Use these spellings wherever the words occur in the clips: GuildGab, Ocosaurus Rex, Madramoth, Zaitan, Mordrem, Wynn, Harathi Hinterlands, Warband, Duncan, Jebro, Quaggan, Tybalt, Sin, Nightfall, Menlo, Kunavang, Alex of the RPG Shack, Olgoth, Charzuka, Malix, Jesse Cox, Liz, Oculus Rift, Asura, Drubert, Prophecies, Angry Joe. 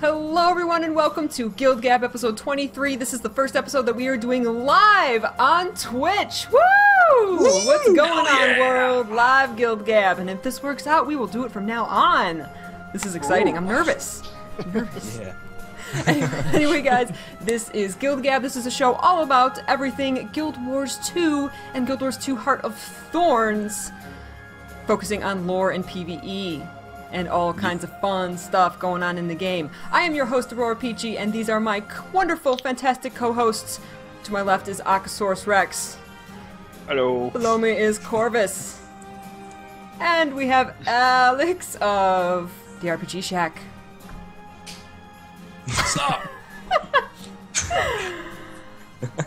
Hello everyone and welcome to Guild Gab episode 23. This is the first episode that we are doing live on Twitch. Woo! Woo! What's going on, world? Live Guild Gab. And if this works out, we will do it from now on. This is exciting. Ooh. I'm nervous. Yeah. Anyway, guys, this is Guild Gab. This is a show all about everything Guild Wars 2 and Guild Wars 2 Heart of Thorns, focusing on lore and PvE. And all kinds of fun stuff going on in the game. I am your host, Aurora Peachy, and these are my wonderful, fantastic co-hosts. To my left is Ocosaurus Rex. Hello. Below me is Corvus. And we have Alex of the RPG Shack. Stop!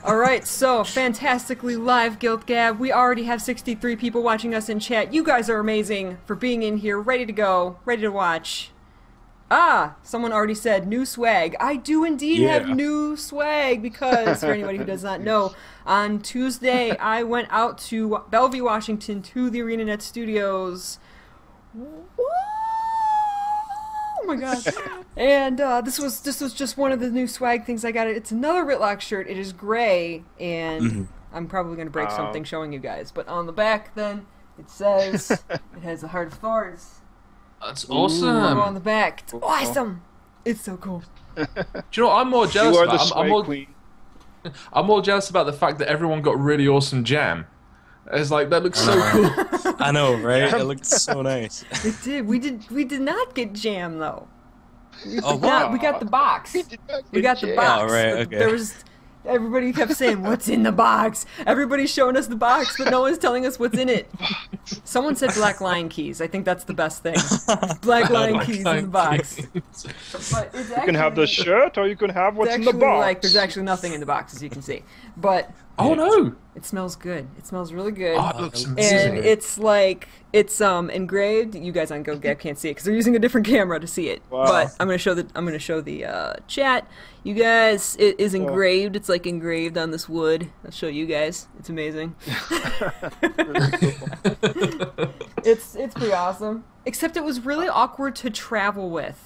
Alright, so fantastically live Guild Gab. We already have 63 people watching us in chat. You guys are amazing for being in here, ready to go, ready to watch. Ah, someone already said new swag. I do indeed have new swag because, for anybody who does not know, on Tuesday I went out to Bellevue, Washington to the ArenaNet Studios. Woo! Oh my gosh. And this was just one of the new swag things I got. It's another Rytlock shirt. It is gray, and I'm probably going to break something showing you guys. But on the back, then, it says, it has a Heart of Thorns. That's awesome. Ooh, on the back. It's awesome. It's so cool. Do you know what I'm more jealous about? I'm more jealous about the fact that everyone got really awesome jam. It's like, that looks so cool. I know, right? It looked so nice. It did. We did not get jam though. We got the box. We got the box. Oh, right, okay. There was, everybody kept saying, "What's in the box?" Everybody's showing us the box, but no one's telling us what's in it. Someone said Black Lion keys. I think that's the best thing. Black Lion keys in the box. But you can have the shirt, or you can have what's in the box. Like, there's actually nothing in the box, as you can see. But oh no! It smells good. It smells really good. Oh, it looks amazing. And it's like, it's engraved. You guys on GoGab can't see it because they're using a different camera to see it. Wow. But I'm gonna show the chat. You guys, it is engraved. It's like engraved on this wood. I'll show you guys. It's amazing. It's pretty awesome. Except it was really awkward to travel with.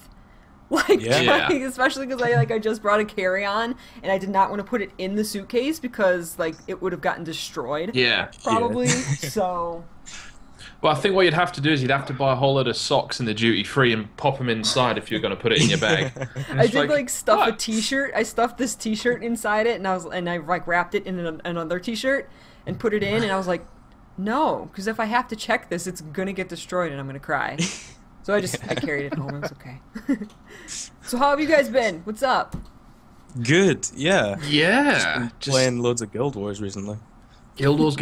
Like, trying, especially because I just brought a carry-on and I did not want to put it in the suitcase because it would have gotten destroyed. Yeah, probably. So. Well, I think what you'd have to do is you'd have to buy a whole load of socks in the duty free and pop them inside if you're going to put it in your bag. I did stuff a T-shirt. I stuffed this T-shirt inside it, and I wrapped it in another T-shirt and put it in, and I was like, no, because if I have to check this, it's going to get destroyed and I'm going to cry. So I carried it home. It was okay. So how have you guys been? What's up? Good. Yeah. Yeah. Just playing loads of Guild Wars recently. Guild Wars.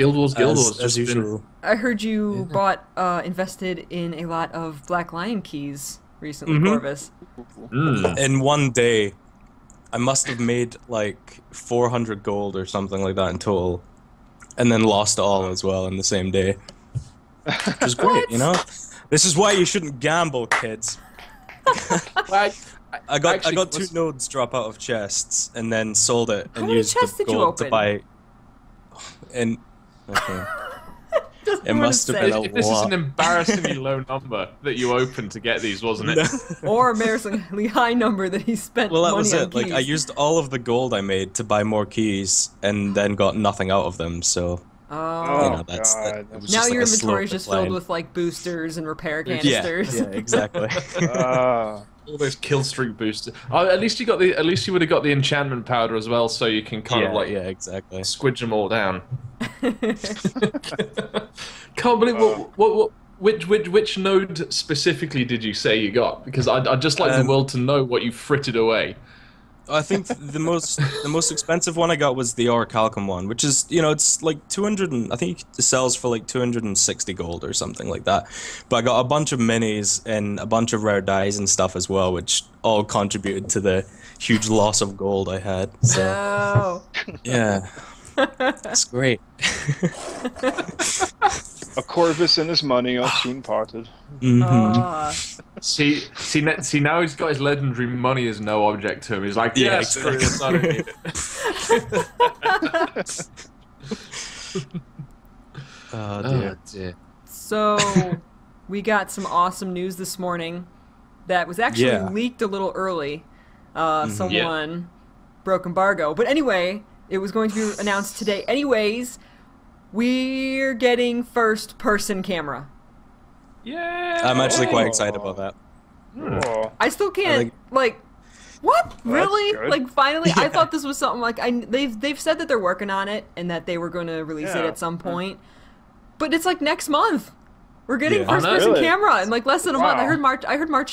As usual. I heard you invested in a lot of Black Lion keys recently, Corvus. In one day, I must have made like 400 gold or something like that in total, and then lost all as well in the same day. Which was great, you know. This is why you shouldn't gamble, kids. I got two nodes drop out of chests and then sold it and used the gold to buy. And okay. It must have been a lot. This is an embarrassingly low number that you opened to get these, wasn't it? No. Or an embarrassingly high number that he spent. Well, that money was it. Like, I used all of the gold I made to buy more keys and then got nothing out of them. So. Oh, you know, that now your inventory is just filled with like boosters and repair canisters. Yeah, yeah, exactly. All those killstreak boosters. Oh, at least you got the. At least you would have got the enchantment powder as well, so you can kind of like squidge them all down. Can't believe which node specifically did you say you got? Because I'd just like the world to know what you frittered away. I think the most expensive one I got was the Eir Calcum one, which is, you know, it's like 200 and I think it sells for like 260 gold or something like that. But I got a bunch of minis and a bunch of rare dies and stuff as well, which all contributed to the huge loss of gold I had. So yeah. That's great. A Corvus and his money are soon parted. See, now he's got his legendary money as no object to him. He's like, yes, oh dear. So, we got some awesome news this morning that was actually leaked a little early. someone broke embargo. But anyway, it was going to be announced today. Anyways, we're getting first-person camera. Yeah. I'm actually quite excited about that. Oh. I still can't, like... What? Really? Like, finally? Yeah. I thought this was something, like, they've said that they're working on it and that they were going to release it at some point. But it's, like, next month. We're getting first-person camera in, like, less than a month. I heard March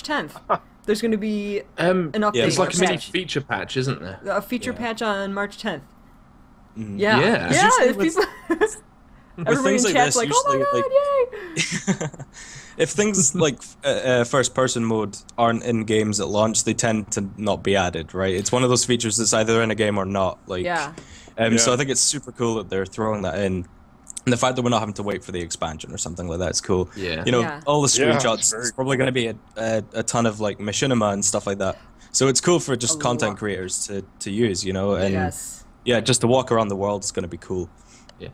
10th. There's going to be an update. Yeah, it's like a mini feature patch, isn't there? A feature patch on March 10th. Mm. Yeah. Yeah. If people... Everybody in chat's like, oh my god, yay! If things like first-person mode aren't in games at launch, they tend to not be added, right? It's one of those features that's either in a game or not. Like, so I think it's super cool that they're throwing that in. And the fact that we're not having to wait for the expansion or something like that is cool. Yeah. You know, all the screenshots, it's probably going to be a ton of, like, machinima and stuff like that. So it's cool for just content creators to use, you know? And yeah, just to walk around the world is going to be cool. Yeah.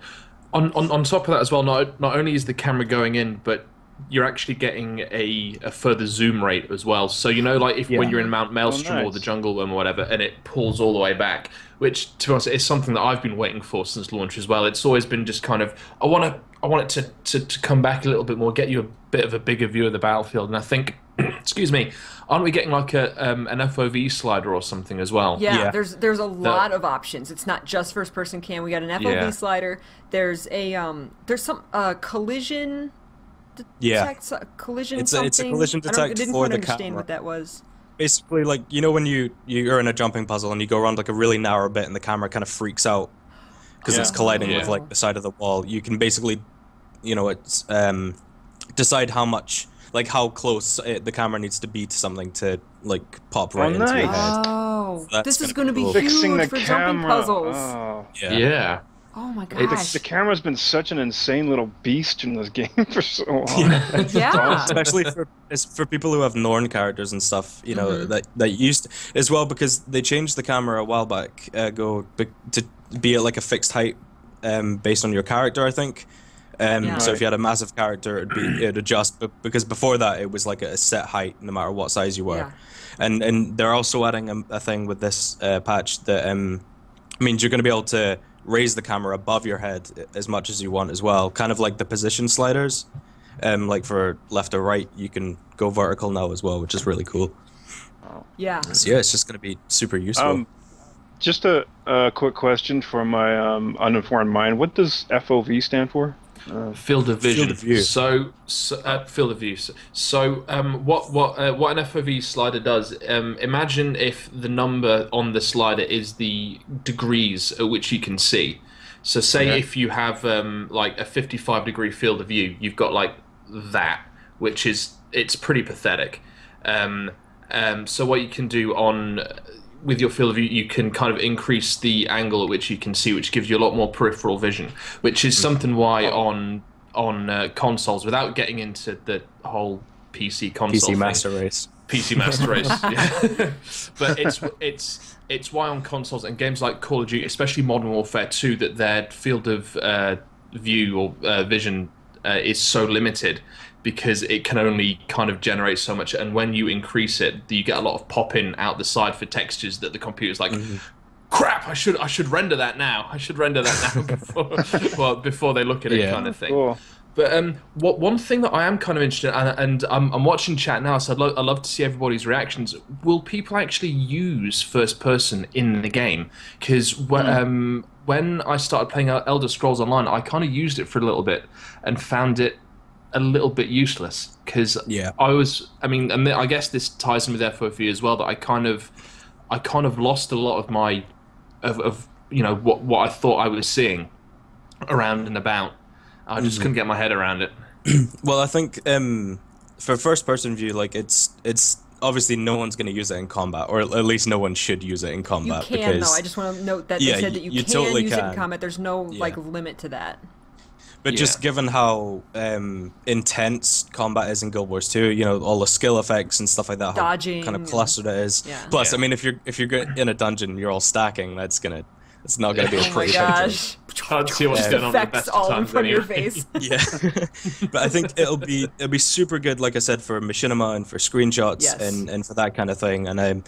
On top of that as well, not only is the camera going in, but you're actually getting a further zoom rate as well. So, you know, like if when you're in Mount Maelstrom or the Jungle Room or whatever, and it pulls all the way back, which to us is something that I've been waiting for since launch as well. It's always been just kind of, I want it to come back a little bit more, get you a bit of a bigger view of the battlefield. And I think, excuse me, aren't we getting like an FOV slider or something as well? Yeah, there's a lot of options. It's not just first person cam. We got an FOV slider. There's a there's some collision. Detect, collision. It's a collision detect for the camera. I didn't understand what that was. Basically, like, you know when you're in a jumping puzzle and you go around like a really narrow bit and the camera kind of freaks out because it's colliding with like the side of the wall. You can basically, you know, it's decide how much, like how close the camera needs to be to something to like pop right into your head. Oh, so this is going to be cool. Huge for jumping puzzles. Oh. Yeah. Oh my gosh! The camera's been such an insane little beast in this game for so long. Yeah, especially for people who have Norn characters and stuff, you know, that used to, as well, because they changed the camera a while back ago to be at like a fixed height based on your character, I think. So if you had a massive character, it'd adjust. But because before that, it was like a set height, no matter what size you were. Yeah. And they're also adding a thing with this patch that means you're going to be able to raise the camera above your head as much as you want as well, kind of like the position sliders. Like for left or right, you can go vertical now as well, which is really cool. Yeah. So yeah, it's just going to be super useful. Just a quick question for my uninformed mind. What does FOV stand for? Field of vision. Field of view. Field of view. So what an FOV slider does? Imagine if the number on the slider is the degrees at which you can see. So say if you have like a 55-degree field of view, you've got like that, which is pretty pathetic. So what you can do with your field of view, you can kind of increase the angle at which you can see, which gives you a lot more peripheral vision, which is something why on consoles, without getting into the whole PC console PC Master Race, but it's why on consoles and games like Call of Duty, especially Modern Warfare 2, that their field of view or vision is so limited, because it can only kind of generate so much, and when you increase it, you get a lot of popping out the side for textures that the computer's like, crap, I should render that now. Before they look at it, kind of thing. Cool. But one thing that I am kind of interested in, and I'm watching chat now, so I'd love to see everybody's reactions. Will people actually use first person in the game? Because when I started playing Elder Scrolls Online, I kind of used it for a little bit and found it a little bit useless, because I guess this ties in with FOV as well, that I kind of lost a lot of my you know what I thought I was seeing around and about. I just couldn't get my head around it. Well, I think for first person view, like it's obviously no one's going to use it in combat, or at least no one should use it in combat. You can though. I just want to note that they said that you can totally use it in combat. There's no like limit to that. But just given how intense combat is in Guild Wars 2, you know, all the skill effects and stuff like that, dodging, how kind of clustered it is. Yeah. Plus, I mean, if you're in a dungeon, you're all stacking. It's not going to be a pretty gosh. Picture. Can't see what's going on. Effects all in front of your face. But I think it'll be super good, like I said, for machinima and for screenshots and for that kind of thing. And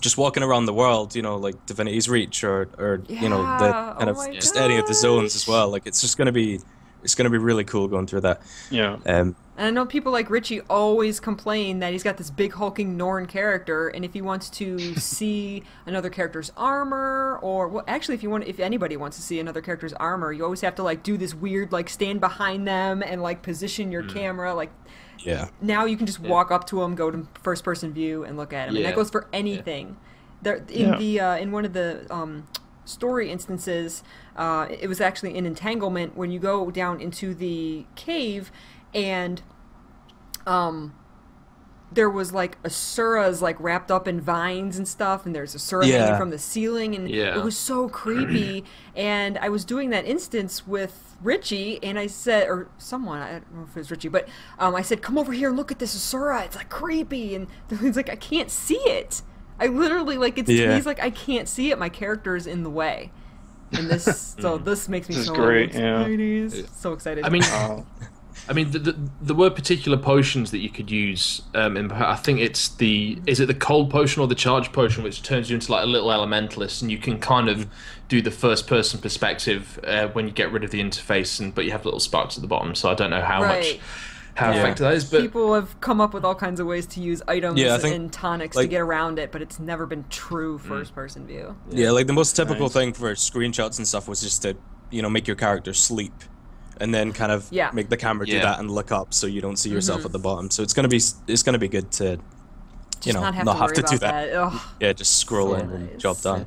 just walking around the world, you know, like Divinity's Reach or yeah, you know, the kind of just any of the zones as well. Like it's just gonna be, it's gonna be really cool going through that. Yeah. And I know people like Richie always complain that he's got this big hulking Norn character, and if he wants to see another character's armor, or well, actually, if anybody wants to see another character's armor, you always have to like do this weird like stand behind them and like position your camera. Like, yeah. Now you can just walk up to him, go to first person view, and look at him, and that goes for anything. There in the in one of the story instances, it was actually in Entanglement when you go down into the cave. And there was like Asura's like wrapped up in vines and stuff, and there's Asura hanging from the ceiling, and it was so creepy. And I was doing that instance with Richie, and I said, or someone, I don't know if it was Richie, but I said, come over here and look at this Asura, it's like creepy. And he's like, I can't see it. I literally, like, it's he's like, I can't see it, my character is in the way. And this so this makes me so great, so excited. I mean, I mean, there were particular potions that you could use. In, I think it's the... Is it the cold potion or the charge potion, which turns you into like a little elementalist, and you can kind of do the first-person perspective when you get rid of the interface, and but you have little sparks at the bottom, so I don't know how much... How effective that is, but... People have come up with all kinds of ways to use items and tonics like, to get around it, but it's never been true first-person view. Yeah, like the most typical thing for screenshots and stuff was just to, you know, make your character sleep. And then kind of make the camera do that and look up so you don't see yourself at the bottom. So it's gonna be good to, you know, not have to do that. Yeah, just scroll in and job done.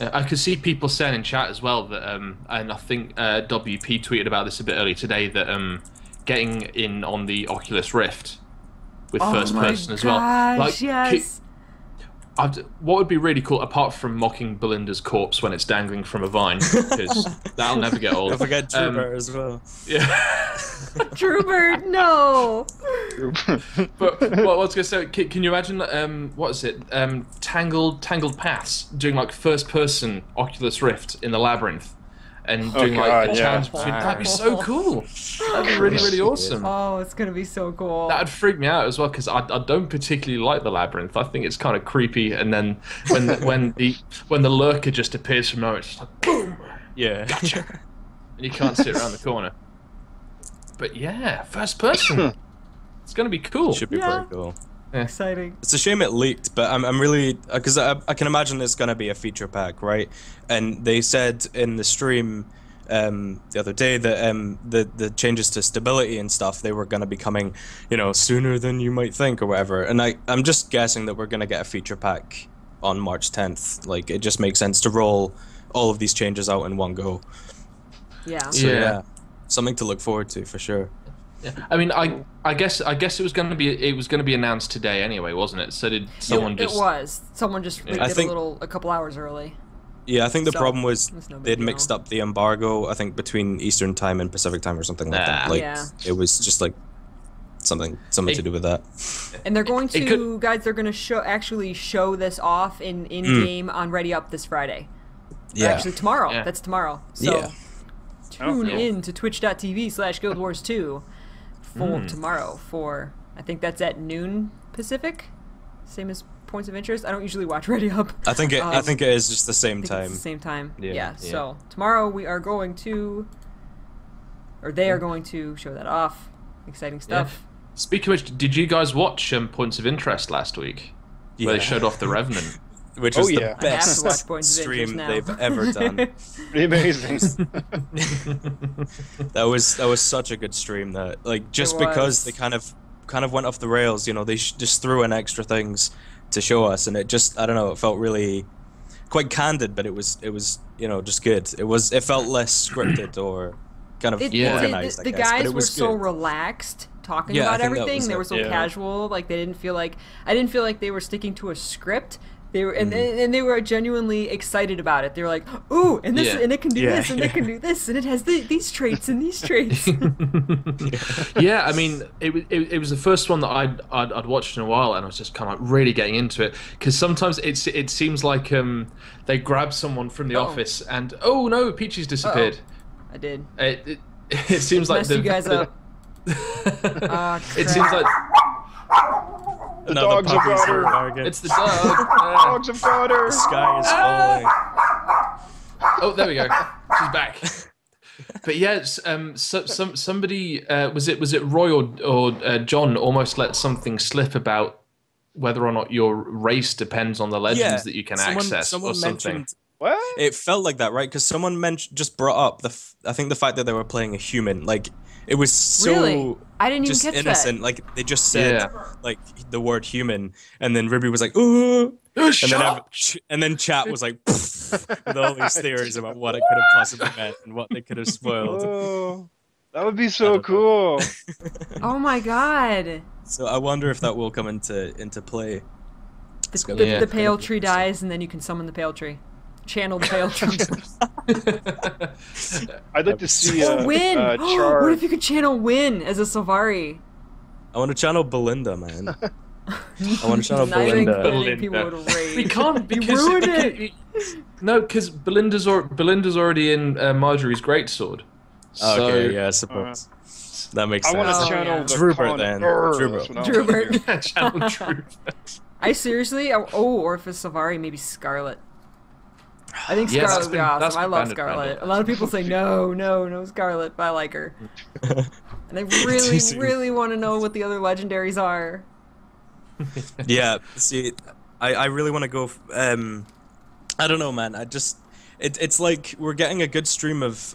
I could see people saying in chat as well that, and I think WP tweeted about this a bit earlier today, that getting in on the Oculus Rift with first person as well. Like, yes. What would be really cool, apart from mocking Belinda's corpse when it's dangling from a vine, because that'll never get old. Don't forget Trooper as well. Yeah. Trooper, no. But well, I was gonna say, can you imagine? What is it? Tangled Paths doing like first-person Oculus Rift in the labyrinth, and doing like challenge between. That'd be so cool. That'd be really, really awesome. Oh, it's gonna be so cool. That'd freak me out as well, because I don't particularly like the labyrinth. I think it's kind of creepy. And then when the lurker just appears from nowhere, it's just like boom. Yeah. Gotcha. And you can't sit around the corner. But yeah, first person. It's gonna be cool. It should be pretty cool. Yeah. Exciting. It's a shame it leaked, but I'm really, because I can imagine it's going to be a feature pack, right? And they said in the stream the other day that the changes to stability and stuff, they were going to be coming, you know, sooner than you might think or whatever. And I'm just guessing that we're going to get a feature pack on March 10th. Like, it just makes sense to roll all of these changes out in one go. Yeah. So, yeah, something to look forward to for sure. I mean, I guess it was going to be announced today anyway, wasn't it? So did someone just? It was someone just leaked it a couple hours early. Yeah, I think the problem was they'd mixed up the embargo. I think between Eastern time and Pacific time or something like that. Like it was just like something to do with that. And they're going to they're going to actually show this off in game on Ready Up this Friday. Yeah, or actually tomorrow. Yeah. That's tomorrow. So tune in to twitch.tv/guildwars2. Tomorrow for I think that's at noon Pacific, same as Points of Interest. I don't usually watch Ready Up. I think it is just the same time. It's the same time. Yeah, So tomorrow we are going to, or they are going to show that off. Exciting stuff. Yeah. Speaking of which, did you guys watch Points of Interest last week? Yeah. Where they showed off the Revenant, which is the best stream they've ever done. Pretty amazing. that was such a good stream. That like just because they kind of went off the rails, you know, they just threw in extra things to show us, and it just I don't know, it felt really quite candid, but it was you know just good. It felt less scripted or kind of organized. The guys were so relaxed. Talking about everything, they were so casual. Like they didn't feel like they were sticking to a script. They were and they were genuinely excited about it. They were like, "Ooh, and this and it can do this and it can do this and it has these traits and these traits." I mean, it was the first one that I'd watched in a while, and I was just kind of like really getting into it, because sometimes it seems like they grab someone from the office and oh no, Peachy's disappeared. I did. It seems like messed you guys up. It seems like. The dogs have got her. It's the dog. Dogs have got her. The sky is falling. Oh, there we go. She's back. But yes, somebody was it Roy or John almost let something slip about whether or not your race depends on the legends that you can access or something. What? It felt like that, right? Because someone just brought up I think the fact that they were playing a human. Like it was so I didn't just even catch innocent. That. Like they just said like the word human, and then Ruby was like, "Ooh." And then chat was like, with all these theories about what it could have possibly meant and what they could have spoiled. Oh, that would be so cool. Oh my god. So I wonder if that will come into play. The pale tree dies, and then you can summon the pale tree. Channel the pale tree. I'd like to see Wynn. Char. What if you could channel Wynn as a Sylvari? I want to channel Belinda, man. I want to shout out Belinda. We can't be ruined it. No, because Belinda's already in Marjorie's greatsword. So, okay, yeah, I suppose that makes sense. I want to channel Trooper then. Trooper. Channel Trooper. I seriously, or if it's Sylvari, maybe Scarlet. I think Scarlet would be awesome. I love Scarlet. A lot of people say no Scarlet, but I like her. And I really, really want to know what the other legendaries are. Yeah, see, I really want to go. I don't know, man. I just it's like we're getting a good stream of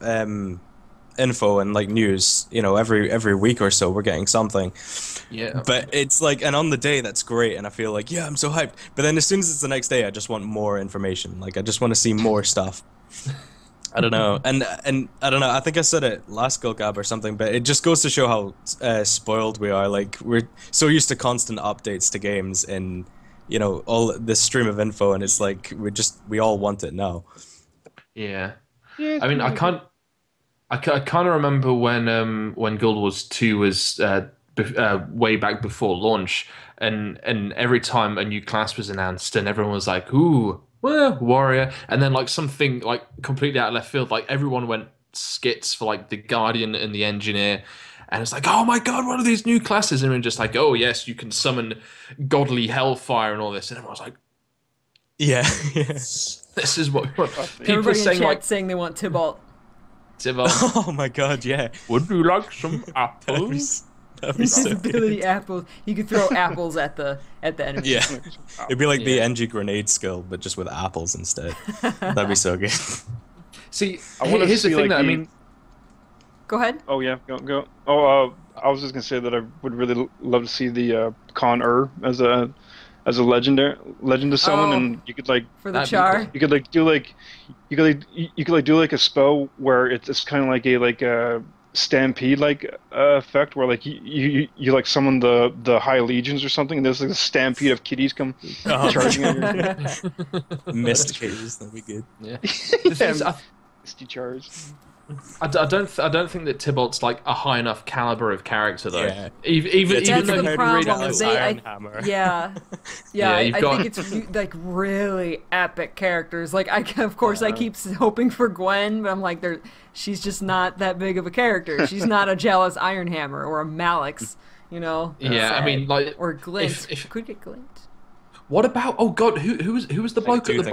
info and like news. You know, every week or so we're getting something. Yeah. But it's like, and on the day that's great, and I feel like I'm so hyped. But then as soon as it's the next day, I just want more information. Like I just want to see more stuff. I don't know, and I don't know. I think I said it last Guild Gab or something, but it just goes to show how spoiled we are. Like we're so used to constant updates to games, and you know all this stream of info, and it's like we all want it now. Yeah, I mean I kind of remember when Guild Wars 2 was way back before launch, and every time a new class was announced, and everyone was like, ooh. Well, warrior, and then like something like completely out of left field, like everyone went skits for like the Guardian and the Engineer, and it's like, oh my god, what are these new classes? And we're just like, oh yes, you can summon godly hellfire and all this, and everyone's like, yeah, this is what people are saying, like saying they want Tybalt. Oh my god, yeah. Would you like some apples? Invisibility apples. You could throw apples at the enemy. Yeah, it'd be like the NG grenade skill, but just with apples instead. That'd be so good. See, here's the thing, like that I mean. Go ahead. Oh yeah, go. Oh, I was just gonna say that I would really love to see the Con-Ur as a legend to summon, and you could like for the Char. You could like do like you could do like a spell where it's kind of like a stampede like effect where like you like summon the high legions or something, and there's like a stampede of kitties come charging at your mist cages. That'd be good. Yeah, misty charge. I don't think that Tybalt's like a high enough caliber of character though. Yeah. Even though I think it's like really epic characters. Like I keep hoping for Gwen, but I'm like she's just not that big of a character. She's not a jealous Ironhammer or a Malix, you know. Yeah, I mean like or Glint. Could get Glint. What about who was the bloke at the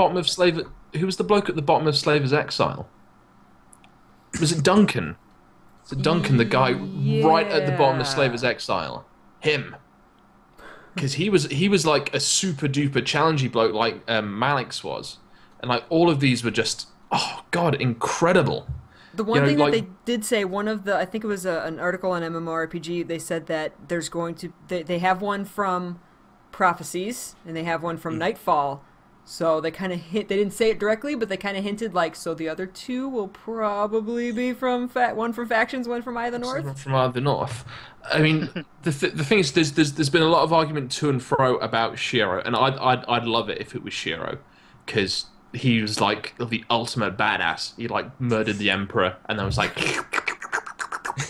bottom of Slaver's Exile? Was it Duncan? Was it Duncan, the guy right at the bottom of Slaver's Exile? Him, because he was like a super duper challengey bloke, like Malix was, and like all of these were just incredible. The one thing that they did say, I think it was an article on MMORPG. They said that there's going to they have one from Prophecies and they have one from Nightfall. So they kind of hint. They didn't say it directly, but they kind of hinted like, so the other two will probably be from one from Factions, one from Eye of the North. One from Eye of the North. I mean, the thing is, there's been a lot of argument to and fro about Shiro, and I'd love it if it was Shiro, because he was like the ultimate badass. He like murdered the Emperor, and then was like,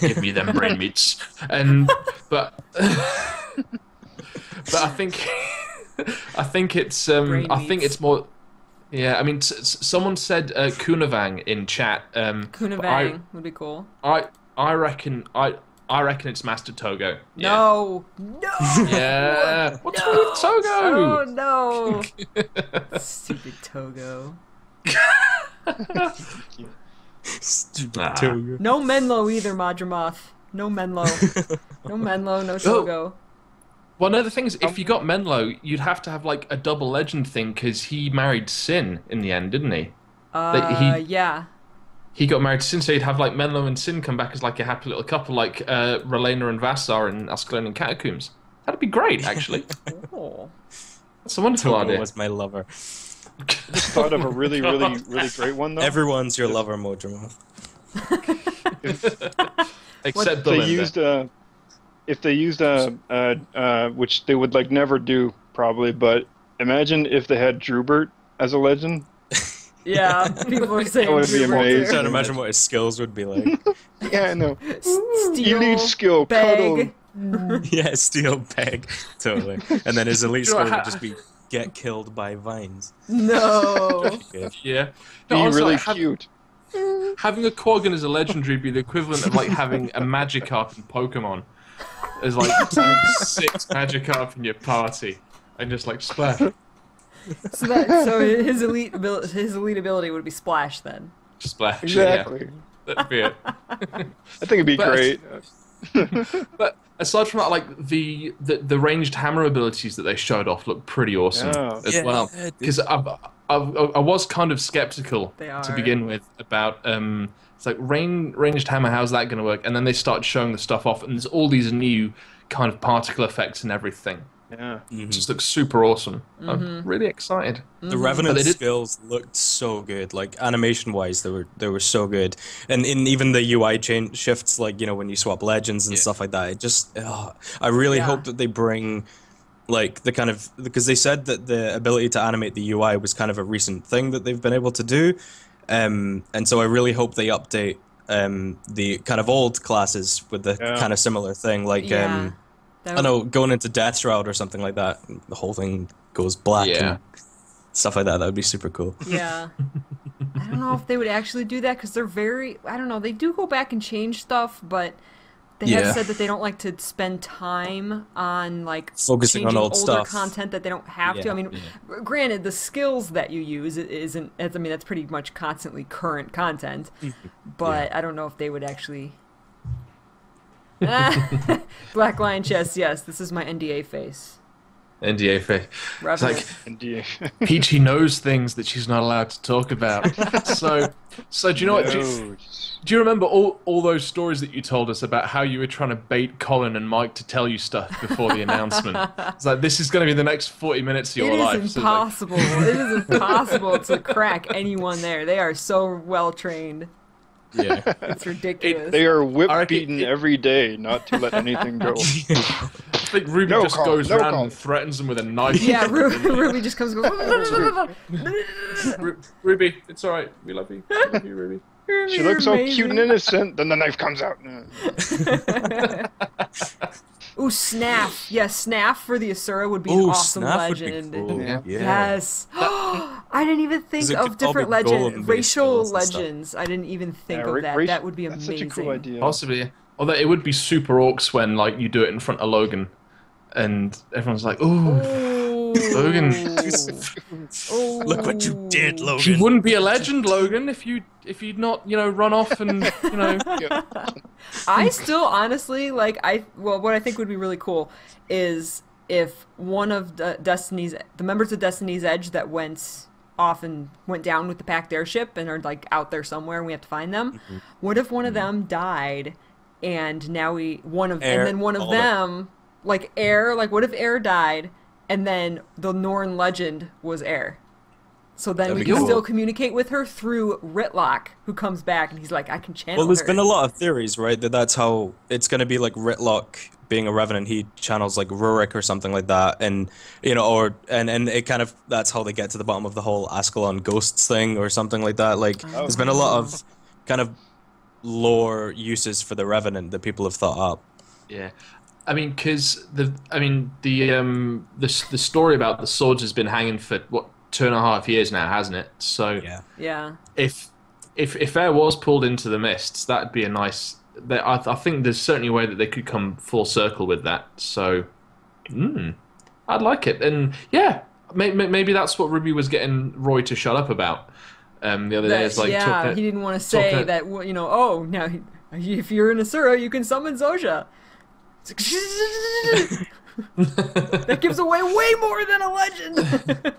give me them brain meats. And but I think. I think it's more. Yeah, I mean, someone said Kunavang in chat. Kunavang would be cool. I reckon I I reckon it's Master Togo. Yeah. No, no. Yeah. What's wrong with Togo? Oh no. Stupid Togo. Stupid Togo. No Menlo either, Madramoth. No Menlo. No Menlo. No Togo. Oh. Well, no, the thing is, if you got Menlo, you'd have to have, like, a double legend thing, because he married Sin in the end, didn't he? Yeah. He got married to Sin, so you'd have, like, Menlo and Sin come back as, like, a happy little couple, like Relena and Vassar in Ascalonian Catacombs. That'd be great, actually. Oh. That's a wonderful idea. Togo was my lover. Just thought of a really, really, really great one, though. Everyone's your lover, Modramoth. Except Belinda. They used... If they used which they would like never do probably, but imagine if they had Drubert as a legend. Yeah, people are saying that would be amazing. Can't imagine what his skills would be like. Yeah, I know. You need skill, bag. Cuddle. Yeah, steel bag, totally. And then his elite skill would just be get killed by vines. No. Yeah. Be no, really cute. Having a Quaggan as a legendary would be the equivalent of like having a Magikarp in Pokemon. There's like 6 Magikarp in your party, and just like splash. So his elite ability would be splash then. Splash, exactly. Yeah. That'd be it. I think it'd be great. But aside from that, like the ranged hammer abilities that they showed off look pretty awesome as well. Because I was kind of skeptical to begin with about. It's like, ranged hammer, how's that going to work? And then they start showing the stuff off, and there's all these new kind of particle effects and everything. Yeah. Mm-hmm. It just looks super awesome. Mm-hmm. I'm really excited. Mm-hmm. The Revenant skills looked so good. Like, animation-wise, they were so good. And in even the UI shifts, like, you know, when you swap legends and stuff like that, it just... I really hope that they bring... Like the kind of because they said that the ability to animate the UI was kind of a recent thing that they've been able to do, and so I really hope they update the kind of old classes with the kind of similar thing. Like I know going into Death's Route or something like that, the whole thing goes black and stuff like that. That would be super cool. Yeah, I don't know if they would actually do that because they're very. I don't know. They do go back and change stuff, but. They have said that they don't like to spend time on like focusing on older stuff. Content that they don't have to. I mean, granted, the skills that you use isn't. I mean, that's pretty much constantly current content. But I don't know if they would actually. Black Lion chest. Yes, this is my NDA face. NDA face. It's like NDA. Peachy knows things that she's not allowed to talk about. So do you know what? Do you remember all those stories that you told us about how you were trying to bait Colin and Mike to tell you stuff before the announcement? It's like, this is going to be the next 40 minutes of your life. Impossible. It is impossible to crack anyone there. They are so well trained. Yeah. It's ridiculous. They are whip-beaten every day not to let anything go. I think Ruby just goes around and threatens them with a knife. Yeah, Ruby just comes and goes... Ruby, it's all right. We love you. We love you, Ruby. She looks so cute and innocent, then the knife comes out. Ooh, Snaff. Yes, yeah, Snaff for the Asura would be an awesome legend. Cool. Yeah. Yes. I didn't even think of different legends. Racial legends. I didn't even think of that. That would be amazing. That's such a cool idea. Possibly. Although it would be super orcs when like you do it in front of Logan and everyone's like, ooh. Logan, look what you did, Logan. You wouldn't be a legend, Logan, if you'd not, you know, run off and, you know. I still honestly like what I think would be really cool is if one of the members of Destiny's Edge that went down with the packed airship and are like out there somewhere and we have to find them. Mm-hmm. What if one of them died, and now like Eir, like what if Eir died? And then the Norn legend was Eir. So then we can still communicate with her through Rytlock, who comes back and he's like, I can channel her. Well, there's been a lot of theories, right? That's how it's going to be, like Rytlock being a Revenant. He channels like Rurik or something like that. And, you know, and it kind of, that's how they get to the bottom of the whole Ascalon ghosts thing or something like that. Like, there's been a lot of kind of lore uses for the Revenant that people have thought up. Yeah. I mean, because the story about the swords has been hanging for what 2.5 years now, hasn't it? So yeah, if Eir was pulled into the mists, that'd be a nice I think there's certainly a way that they could come full circle with that. So, I'd like it. And yeah, maybe that's what Ruby was getting Roy to shut up about the other day. It's like, yeah, he didn't want to say that, you know, oh, now if you're in Asura, you can summon Zoja. That gives away way more than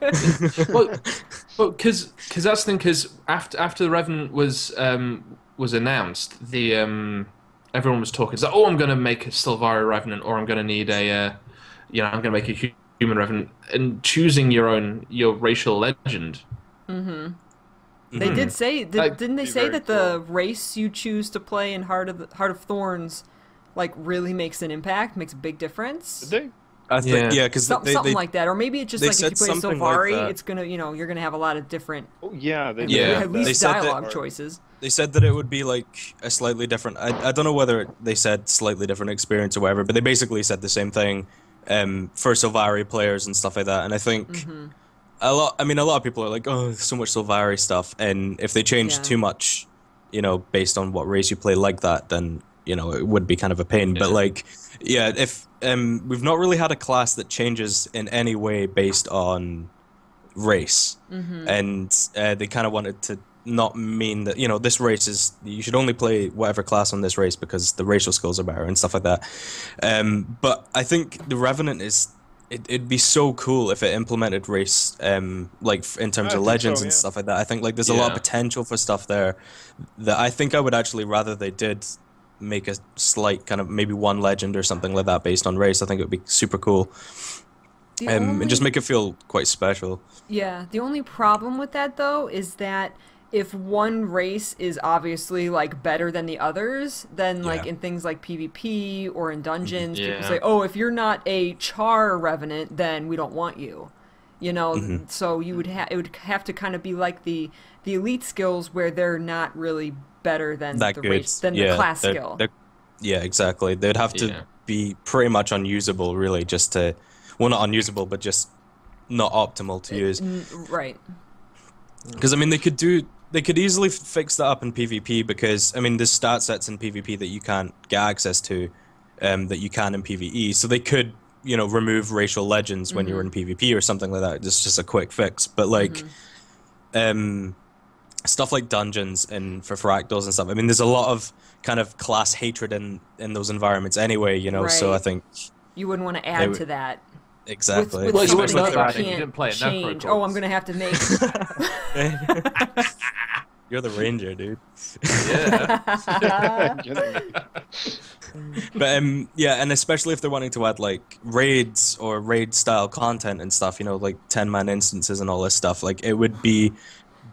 a legend. Well, because that's the thing. Because after the Revenant was announced, the everyone was talking. It's like, oh, I'm going to make a Sylvari Revenant, or I'm going to need a, you know, I'm going to make a human Revenant, and choosing your racial legend. Mm-hmm. They did say, didn't they say that the race you choose to play in Heart of Thorns? Like, really makes an impact, makes a big difference. I think, yeah, something like that, or maybe it's just like if you play Sylvari, like it's gonna, you know, you're gonna have a lot of different. Oh yeah, at least dialogue choices. They said that it would be like a slightly different. I don't know whether they said slightly different experience or whatever, but they basically said the same thing for Sylvari players and stuff like that. And I think a lot of people are like, oh, so much Sylvari stuff, and if they change too much, you know, based on what race you play like that, then. You know, it would be kind of a pain, but like, yeah, if we've not really had a class that changes in any way based on race, and they kind of wanted to not mean that, you know, this race is, you should only play whatever class on this race because the racial skills are better and stuff like that. But I think the Revenant is, it'd be so cool if it implemented race, like in terms of legends and stuff like that. I think like there's a lot of potential for stuff there that I think I would actually rather they did. Make a slight kind of maybe one legend or something like that based on race. I think it would be super cool, and just make it feel quite special. Yeah, the only problem with that though is that if one race is obviously like better than the others, then like in things like PvP or in dungeons, people say, "Oh, if you're not a Char Revenant, then we don't want you." You know, so you would it would have to kind of be like the elite skills where they're not really. Better than the class skill. Yeah, exactly. They'd have to be pretty much unusable, really, just to... Well, not unusable, but just not optimal to use. Right. Because, I mean, they could easily fix that up in PvP because, I mean, there's stat sets in PvP that you can't get access to that you can in PvE. So they could, you know, remove racial legends when you're in PvP or something like that. It's just a quick fix. But, like... stuff like dungeons and for fractals and stuff. I mean, there's a lot of kind of class hatred in those environments anyway, you know, so I think... You wouldn't want to add to that. Exactly. With well, you wouldn't know that you didn't play enough. Oh, I'm going to have to make... You're the ranger, dude. Yeah. But, yeah, and especially if they're wanting to add, like, raids or raid-style content and stuff, you know, like 10-man instances and all this stuff, like, it would be...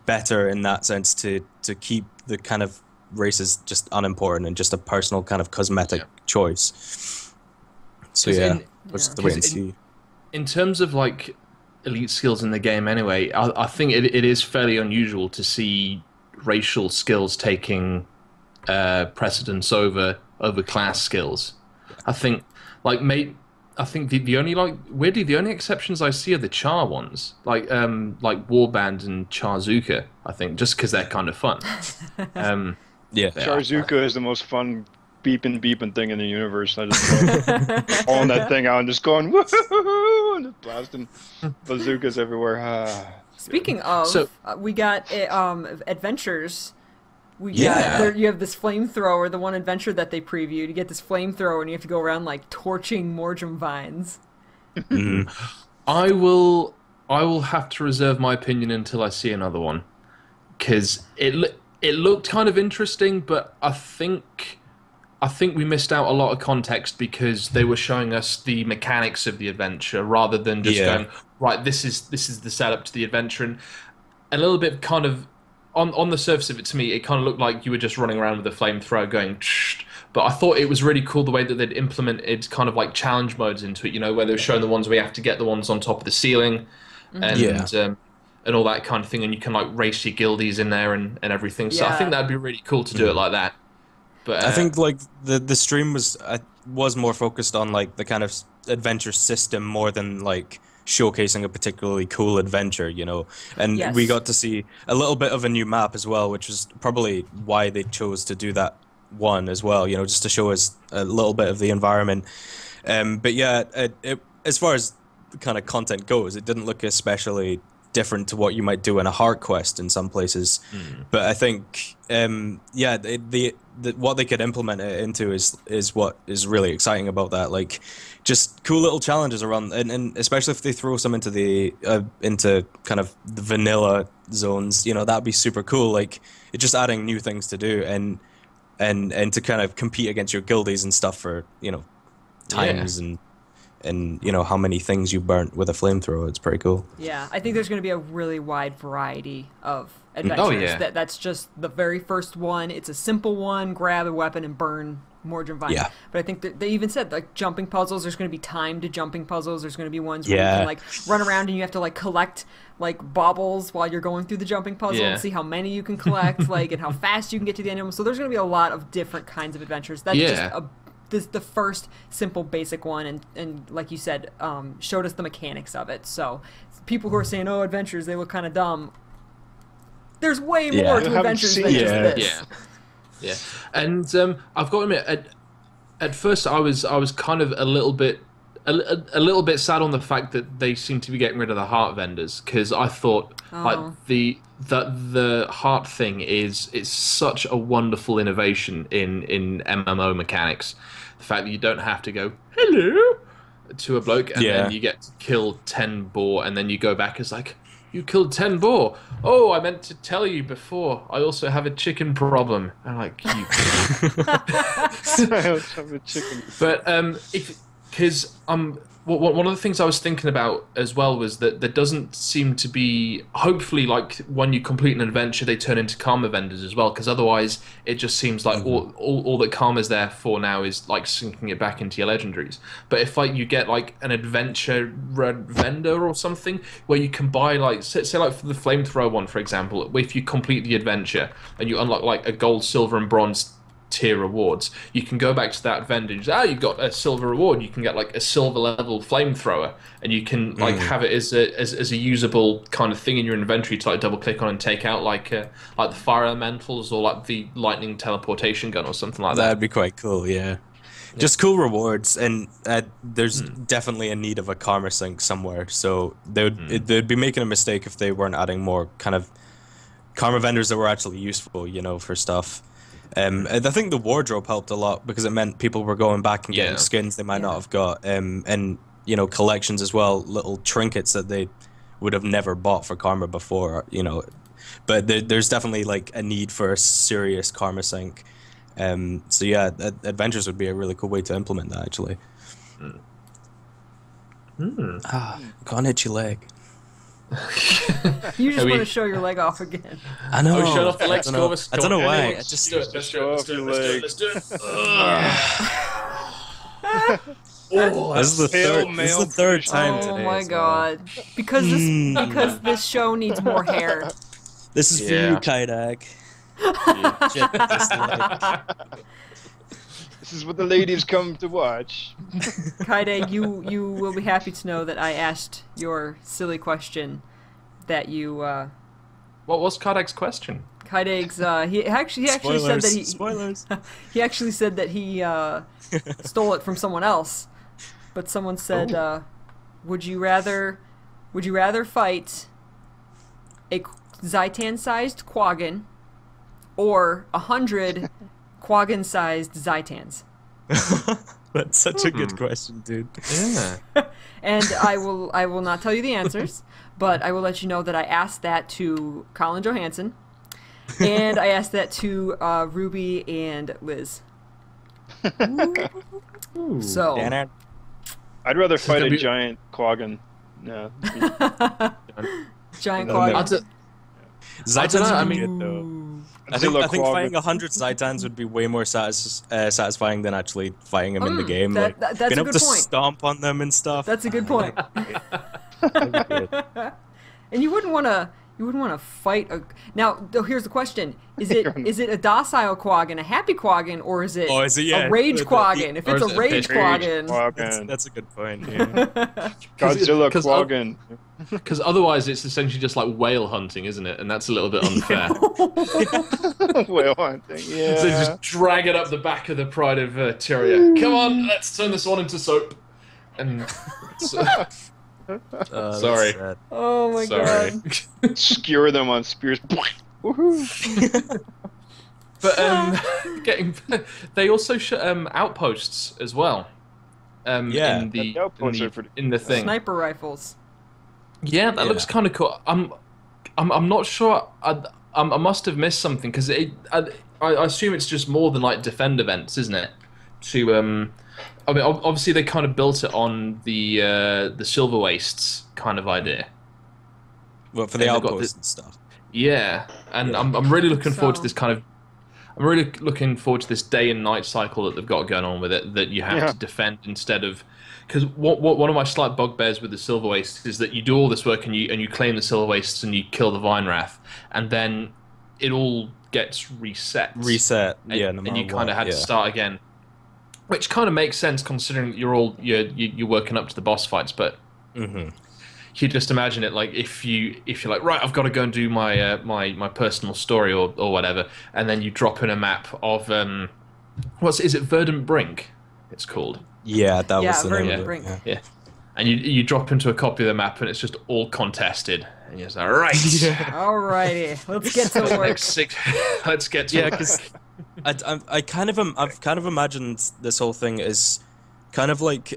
better in that sense to keep the kind of races just unimportant and just a personal kind of cosmetic choice. So yeah, let's wait and see. In terms of like elite skills in the game anyway, I think it is fairly unusual to see racial skills taking precedence over class skills. I think like the only like weirdly the only exceptions I see are the Char ones, like Warband and Charzuka. I think just because they're kind of fun. Yeah, Charzuka is the most fun beeping thing in the universe. I just on that thing out and just going woohoo and just blasting bazookas everywhere. Speaking of, so, we got adventures. You have this flamethrower, the one adventure that they previewed. You get this flamethrower, and you have to go around like torching Morjum vines. I will have to reserve my opinion until I see another one, because it looked kind of interesting, but I think we missed out a lot of context because they were showing us the mechanics of the adventure rather than just going right. This is the setup to the adventure, and a little bit kind of. On the surface of it, to me, it kind of looked like you were just running around with a flamethrower going, tsh, but I thought it was really cool the way that they'd implemented kind of like challenge modes into it, you know, where they were showing the ones where you have to get the ones on top of the ceiling and all that kind of thing, and you can like race your guildies in there and everything. So I think that'd be really cool to do it like that. But I think like the stream was more focused on like the kind of adventure system more than like... showcasing a particularly cool adventure, you know, and we got to see a little bit of a new map as well, which is probably why they chose to do that one as well, you know, just to show us a little bit of the environment. But yeah, as far as the kind of content goes, it didn't look especially different to what you might do in a heart quest in some places. Mm. But I think, yeah, what they could implement it into is what is really exciting about that. Like, just cool little challenges around, and especially if they throw some into the kind of the vanilla zones, you know, that'd be super cool. Like, it's just adding new things to do, and to kind of compete against your guildies and stuff for, you know, times, yeah, and you know how many things you burnt with a flamethrower. It's pretty cool. Yeah, I think there's going to be a really wide variety of adventures. Oh, yeah. That's just the very first one. It's a simple one: grab a weapon and burn Mordrin Vine. Yeah. But I think that they even said, like, jumping puzzles. There's going to be timed to jumping puzzles. There's going to be ones where, yeah, you can like run around and you have to like collect like baubles while you're going through the jumping puzzle, yeah, and see how many you can collect, like, and how fast you can get to the end of them. So there's going to be a lot of different kinds of adventures. That's, yeah, just a the first simple basic one, and like you said, showed us the mechanics of it. So people who are saying, oh, adventures, they look kind of dumb, there's way, yeah, more to adventures than, yeah, just this. Yeah, yeah. And I've got to admit, at first I was kind of a little bit sad on the fact that they seem to be getting rid of the heart vendors, because I thought, oh, like the heart thing is such a wonderful innovation in MMO mechanics. The fact that you don't have to go hello to a bloke and, yeah, then you get to kill 10 boar, and then you go back, it's like, you killed 10 boar. Oh, I meant to tell you before. I also have a chicken problem. I'm like, you. I also have a chicken. But one of the things I was thinking about as well was that there doesn't seem to be, hopefully, like, when you complete an adventure, they turn into karma vendors as well, because otherwise it just seems like, mm-hmm, all that karma's there for now is, like, sinking it back into your legendaries. But if, like, you get, like, an adventure vendor or something, where you can buy, like, say, like, for the flamethrower one, for example, if you complete the adventure and you unlock, like, a gold, silver, and bronze tier rewards, you can go back to that vendor and say, ah, you've got a silver reward, you can get like a silver level flamethrower, and you can like, mm, have it as a usable kind of thing in your inventory to like double click on and take out like the fire elementals or like the lightning teleportation gun or something like that. That'd be quite cool, yeah. Just cool rewards, and there's, mm, definitely a need of a karma sink somewhere, so they'd be making a mistake if they weren't adding more kind of karma vendors that were actually useful, you know, for stuff. I think the wardrobe helped a lot because it meant people were going back and getting, yeah, skins they might, yeah, not have got, and you know, collections as well, little trinkets that they would have never bought for karma before, you know. But there's definitely like a need for a serious karma sink. So yeah, adventures would be a really cool way to implement that, actually. Mm. Mm. Ah, can't hit your leg. You just want to show your leg off again. I know. Oh, showed off the legs, Corvus. I don't know why. Just do it. Just show off your leg. Let's do it. Oh, this is the third time today. Oh my god! Because this show needs more hair. This is, yeah, for you, Kaidak. Yeah. This is what the ladies come to watch. Kaide, you will be happy to know that I asked your silly question that you... What was Kaide's question? Kaide's, he actually said that he... Spoilers! He actually said that he stole it from someone else. But someone said, would you rather fight a Zaitan-sized Quaggan or 100... Quaggan-sized Zaitans? That's such a good question, dude. Yeah. And I will not tell you the answers, but I will let you know that I asked that to Colin Johansson, and I asked that to Ruby and Liz. Ooh. So I'd rather fight a giant Quaggan. No. Giant Quaggan. Zaitans, I mean. I think fighting 100 Zaitans would be way more satisfying than actually fighting them in the game. That's being able to stomp on them and stuff. That's a good point. And you wouldn't want to You wouldn't want to fight a... Now, here's the question. Is it a docile Quaggan, a happy Quaggan, or is it, a rage Quaggan? If it's a rage Quaggan... That's a good point, yeah. Godzilla Quaggan. Because otherwise it's essentially just like whale hunting, isn't it? And that's a little bit unfair. Whale hunting, yeah. So just drag it up the back of the Pride of Tyria. Come on, let's turn this one into soap. And... sorry. Oh my god. Skewer them on spears. Woohoo! But they also shoot outposts as well. Yeah. In the thing. Sniper rifles. Yeah, that looks kind of cool. I'm not sure. I must have missed something because I assume it's just more than like defend events, isn't it? I mean, obviously they kind of built it on the Silver Wastes kind of idea. Well, for the outposts and stuff. Yeah, and yeah. I'm really looking forward to this kind of. I'm really looking forward to this day and night cycle that they've got going on with it. That you have to defend instead of, because one of my slight bugbears with the Silver Wastes is that you do all this work and you claim the Silver Wastes and you kill the Vine Wrath, and then it all gets reset. Reset. And, yeah. And you kind of had to start again. Which kind of makes sense considering that you're working up to the boss fights, but you just imagine it like if you're like, right, I've got to go and do my my personal story or whatever, and then you drop in a map of is it Verdant Brink? It's called. Yeah, that was the name of it. Yeah. And you drop into a copy of the map and it's just all contested. And you're just like, right. Alrighty, let's get to work. Let's get to because. I've kind of imagined this whole thing as kind of like, you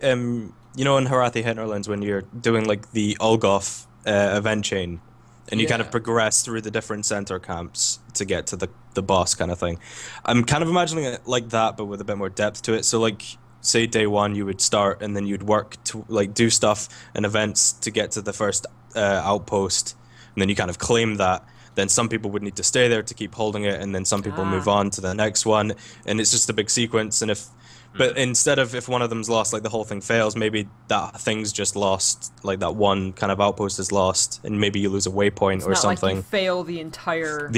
know, in Harathi Hinterlands when you're doing like the Olgoth event chain and you kind of progress through the different center camps to get to the boss kind of thing. I'm kind of imagining it like that, but with a bit more depth to it. So like, say day one, you would start and then you'd work to like do stuff and events to get to the first outpost. And then you kind of claim that. Then some people would need to stay there to keep holding it, and then some people move on to the next one, and it's just a big sequence. And but instead of if one of them's lost, like the whole thing fails, maybe that thing's just lost, like that one kind of outpost is lost, and maybe you lose a waypoint or something. Like you fail the entire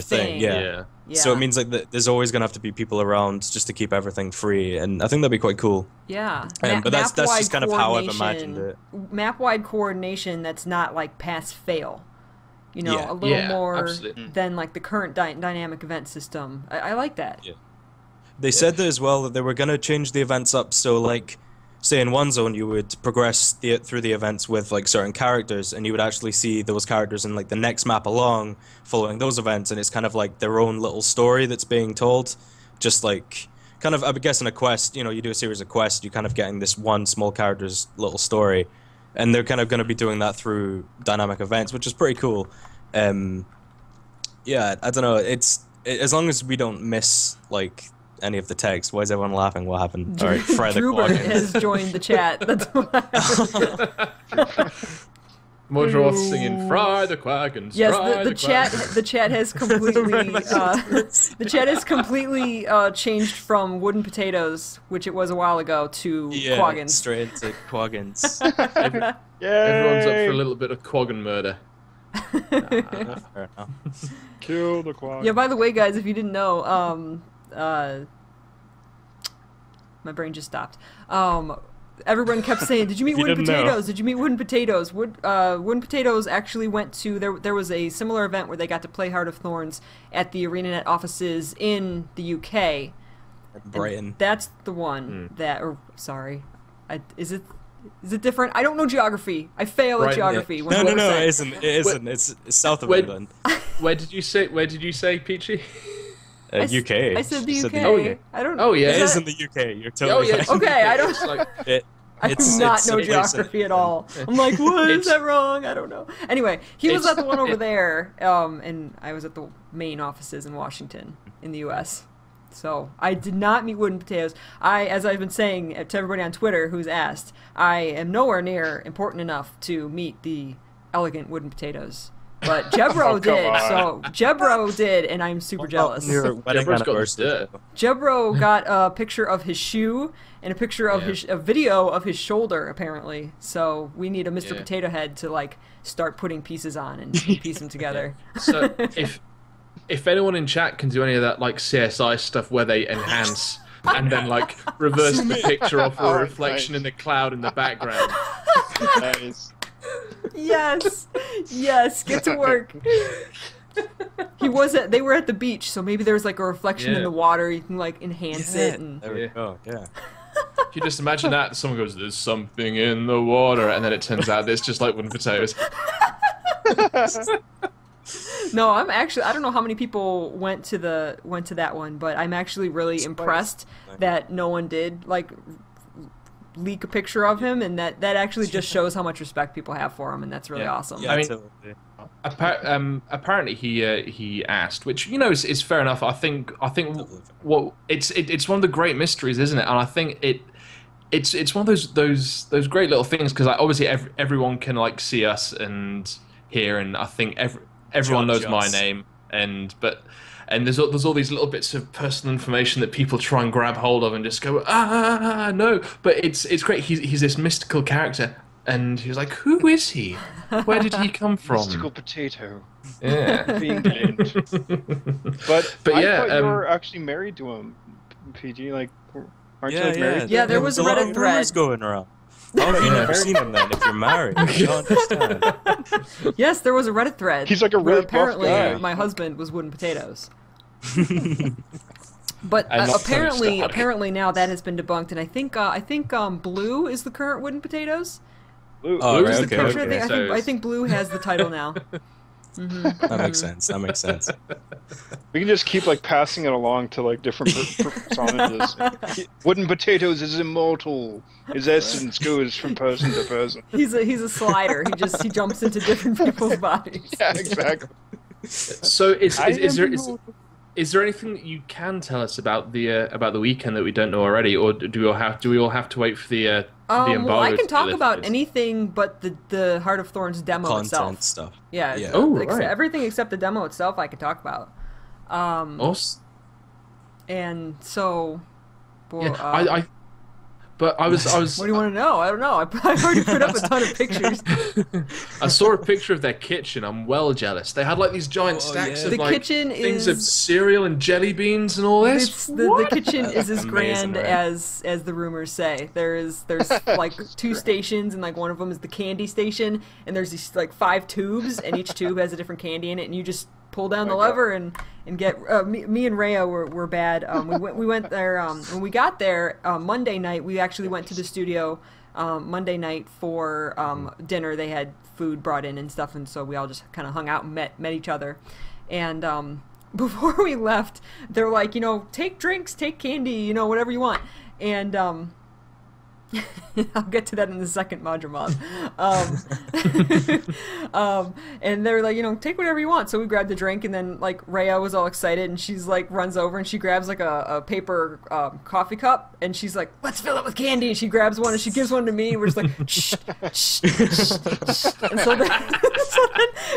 thing. Yeah. So it means like there's always gonna have to be people around just to keep everything free, and I think that'd be quite cool. Yeah. But that's just kind of how I've imagined it. Map-wide coordination that's not like pass-fail. You know, a little more than like the current dynamic event system. I like that. Yeah. They said that as well, that they were going to change the events up. So like, say in one zone, you would progress through the events with like certain characters, and you would actually see those characters in like the next map along following those events. And it's kind of like their own little story that's being told. Just like kind of, I would guess in a quest, you know, you do a series of quests, you're kind of getting this one small character's little story. And they're kind of going to be doing that through dynamic events, which is pretty cool. Yeah, I don't know. As long as we don't miss like any of the text. Why is everyone laughing? What happened? All right, Fred has joined the chat. That's why. Modroth singing "Fry the Quaggans." Yes, the chat has completely the chat has completely changed from Wooden Potatoes, which it was a while ago, to Quaggans. Straight to Quaggans. Everyone's up for a little bit of Quaggan murder. Fair enough. Kill the Quaggan. Yeah. By the way, guys, if you didn't know, my brain just stopped. Everyone kept saying, "Did you meet Wooden Potatoes? Did you meet Wooden Potatoes?" Wooden Potatoes actually went to there was a similar event where they got to play Heart of Thorns at the ArenaNet offices in the UK. At Brighton. That's the one that. Or sorry, is it different? I don't know geography. I fail at geography. Yeah. No, it isn't. It isn't. It's south of England. Where did you say? Where did you say, Peachy? UK. I said the UK. Oh, yeah. I don't know. Oh yeah, it is in the UK. You're totally right. Okay, I don't. I do not know geography at all. I'm like, what is that wrong? I don't know. Anyway, he was at the one over there, and I was at the main offices in Washington, in the U.S. So I did not meet Wooden Potatoes. As I've been saying to everybody on Twitter who's asked, I am nowhere near important enough to meet the elegant Wooden Potatoes. But Jebro did, and I'm super jealous. Jebro got a picture of his shoe and a picture of his video of his shoulder, apparently. So we need a Mr. Potato Head to like start putting pieces on and piece them together. So if anyone in chat can do any of that like CSI stuff where they enhance and then like reverse the picture off or a reflection in the cloud in the background. Nice. Yes, yes, get to work. He was at, they were at the beach, so maybe there was like a reflection in the water. You can like enhance it. And... There we go. Yeah. If you just imagine that, someone goes, "There's something in the water," and then it turns out it's just like Wooden Potatoes. No, I'm actually, I don't know how many people went to the that one, but I'm actually really impressed that no one did like leak a picture of him, and that actually just shows how much respect people have for him, and that's really awesome. Yeah, I mean, apparently he asked, which you know is fair enough. I think well, it's one of the great mysteries, isn't it? And I think it's one of those great little things, because like, obviously everyone can like see us and hear, and I think everyone knows my name, and there's all these little bits of personal information that people try and grab hold of and just go, ah, no. But it's great. He's this mystical character, and he was like, who is he? Where did he come from? Mystical potato. Yeah. Being named. But I thought you were actually married to him, PG. Like, aren't you like married? Yeah, there was a lot of rumors going around. How have you never seen him then? If you're married, you don't understand. Yes, there was a Reddit thread. He's like a Reddit guy. My husband was Wooden Potatoes. But apparently now that has been debunked, and I think Blue is the current Wooden Potatoes. Blue, is the current. Okay. I think Blue has the title now. That makes sense. That makes sense. We can just keep like passing it along to like different personages. Wooden Potatoes is immortal. His essence goes from person to person. He's a slider. He jumps into different people's bodies. Yeah, exactly. So is there anything that you can tell us about the weekend that we don't know already, or do we all have to wait for the embargo? Well, I can talk about anything but the Heart of Thorns demo itself. Stuff. Yeah. Everything except the demo itself, I can talk about. And so, But I was. What do you want to know? I don't know. I've already put up a ton of pictures. I saw a picture of their kitchen. I'm well jealous. They had like these giant stacks of like things of cereal and jelly beans and all this. The kitchen is as grand as the rumors say. There's like two stations, and like one of them is the candy station, and there's these like 5 tubes, and each tube has a different candy in it, and you just pull down the lever and get me and Rhea were bad. We went there when we got there Monday night. We actually went to the studio Monday night for dinner. They had food brought in and stuff, and so we all just kind of hung out and met each other. And before we left, they're like, you know, take drinks, take candy, you know, whatever you want. And I'll get to that in the second module mod. And they're like, you know, take whatever you want. So we grabbed the drink, and then like Rhea was all excited, and she's like runs over and she grabs like a paper coffee cup, and she's like, let's fill it with candy. And she grabs one and she gives one to me, and we're just like, shh, shh, shh, shh. And so then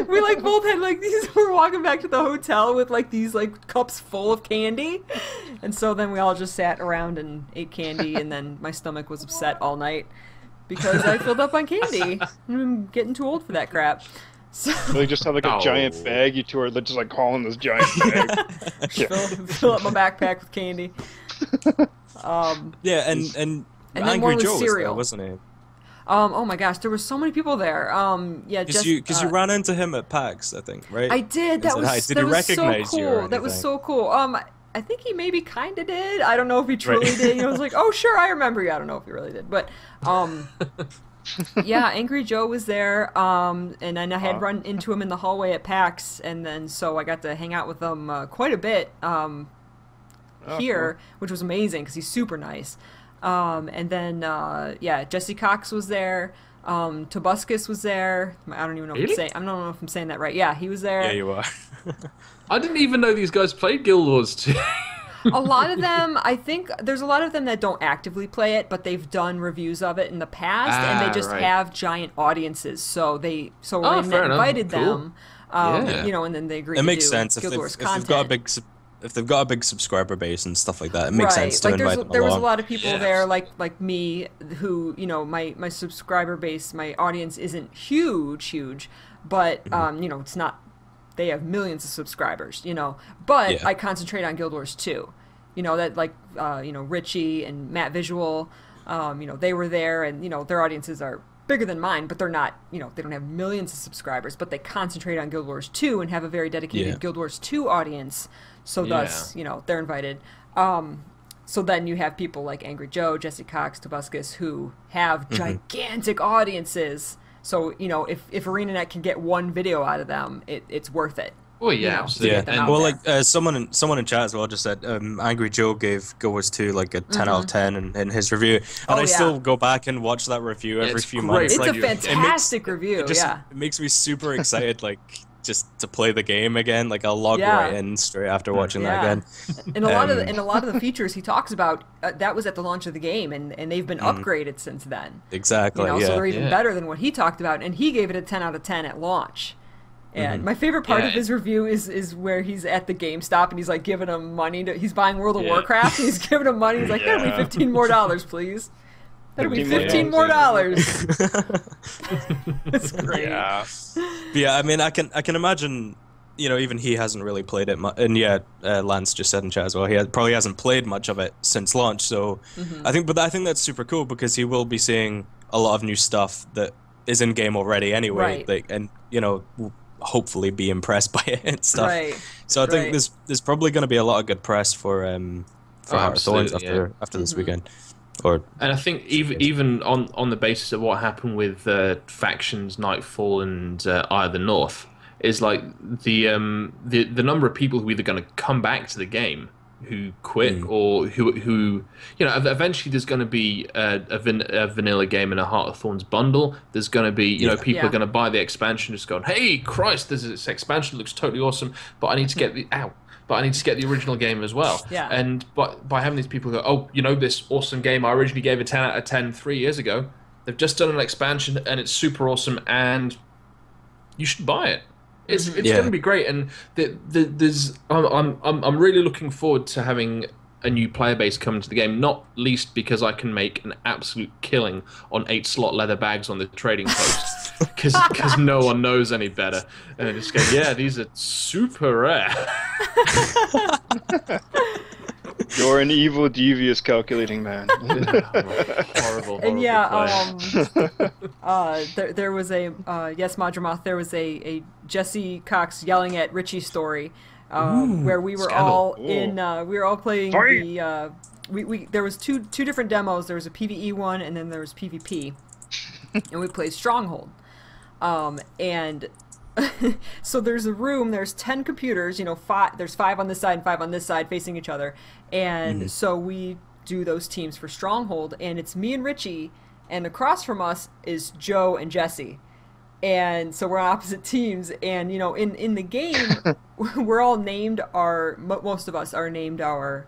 we like both had like these. We're walking back to the hotel with like these like cups full of candy, and so then we all just sat around and ate candy, and then my stomach was upset all night because I filled up on candy. I'm getting too old for that crap. So they just have like a giant bag. You two are just like hauling this giant bag. Fill up my backpack with candy. Yeah, and Angry Joe was there, wasn't it? Oh my gosh, there were so many people there. Yeah, because you ran into him at PAX, I think, right? I did. That was so cool. I think he maybe kind of did. I don't know if he truly did. You know, I was like, oh, sure, I remember you. I don't know if he really did. But, yeah, Angry Joe was there. And then I had run into him in the hallway at PAX. And then so I got to hang out with him quite a bit here, which was amazing because he's super nice. And then, yeah, Jesse Cox was there. Tobuscus was there. I don't even know if I'm saying. I don't know if I'm saying that right. Yeah, he was there. Yeah, you are. I didn't even know these guys played Guild Wars 2. A lot of them, I think there's a lot of them that don't actively play it, but they've done reviews of it in the past, and they just have giant audiences. So they, so Raven invited them, you know, and then they agreed. It makes sense if they've got a big. If they've got a big subscriber base and stuff like that, it makes sense to invite them along. There was a lot of people there, like me, who, you know, my subscriber base, my audience isn't huge, but you know, it's not. They have millions of subscribers, you know. But I concentrate on Guild Wars 2, you know, that like you know, Richie and Matt Visual, you know, they were there, and you know, their audiences are bigger than mine, but they're not, you know, they don't have millions of subscribers, but they concentrate on Guild Wars 2 and have a very dedicated Guild Wars 2 audience. So thus, you know, they're invited. So then you have people like Angry Joe, Jesse Cox, Tobuscus, who have gigantic audiences. So, you know, if ArenaNet can get one video out of them, it's worth it. Oh yeah, absolutely. You know, yeah. Well, like someone in chat as well just said, Angry Joe gave Guild Wars 2 like a 10 out of 10 in his review, and I still go back and watch that review every few months. It's like, a fantastic review. It makes me super excited, like just to play the game again. Like I'll log right in straight after watching that again. And a lot of the features he talks about that was at the launch of the game, and they've been upgraded since then. Exactly. You know, so they're even better than what he talked about, and he gave it a 10 out of 10 at launch. And my favorite part of his review is where he's at the GameStop and he's like giving him money. He's buying World of Warcraft and he's giving him money. He's like, that'll be $15 more, please. That'll be $15 more. That's great. Yeah. But yeah, I mean, I can imagine, you know, even he hasn't really played it much. And yeah, Lance just said in chat as well, he probably hasn't played much of it since launch. So I think that's super cool because he will be seeing a lot of new stuff that is in game already anyway. Like, and you know, hopefully be impressed by it and stuff. So I think there's probably going to be a lot of good press for Heart of Thorns after this weekend. And I think even on the basis of what happened with Factions, Nightfall, and Eye of the North, is like the number of people who are either going to come back to the game who quit or who you know, eventually there's going to be a vanilla game in a Heart of Thorns bundle. There's going to be you know, people are going to buy the expansion just going, hey Christ, this expansion looks totally awesome, but I need to get the but I need to get the original game as well. And by having these people go, oh, you know, this awesome game I originally gave a 10 out of 10 3 years ago, they've just done an expansion and it's super awesome and you should buy it. It's going to be great, and I'm really looking forward to having a new player base come into the game. Not least because I can make an absolute killing on 8-slot leather bags on the trading post, because no one knows any better. And I just go, yeah, these are super rare. You're an evil, devious, calculating man. Horrible. And yeah, there was a yes, Madramoth. There was a Jesse Cox yelling at Richie story, where we were all in. We were all playing the. There was two different demos. There was a PvE one, and then there was PvP, and we played Stronghold, and. So there's a room, there's 10 computers, you know, there's 5 on this side and 5 on this side facing each other, and so we do those teams for Stronghold, and it's me and Richie, and across from us is Joe and Jesse, and so we're on opposite teams, and you know, in the game we're all named our, most of us are named our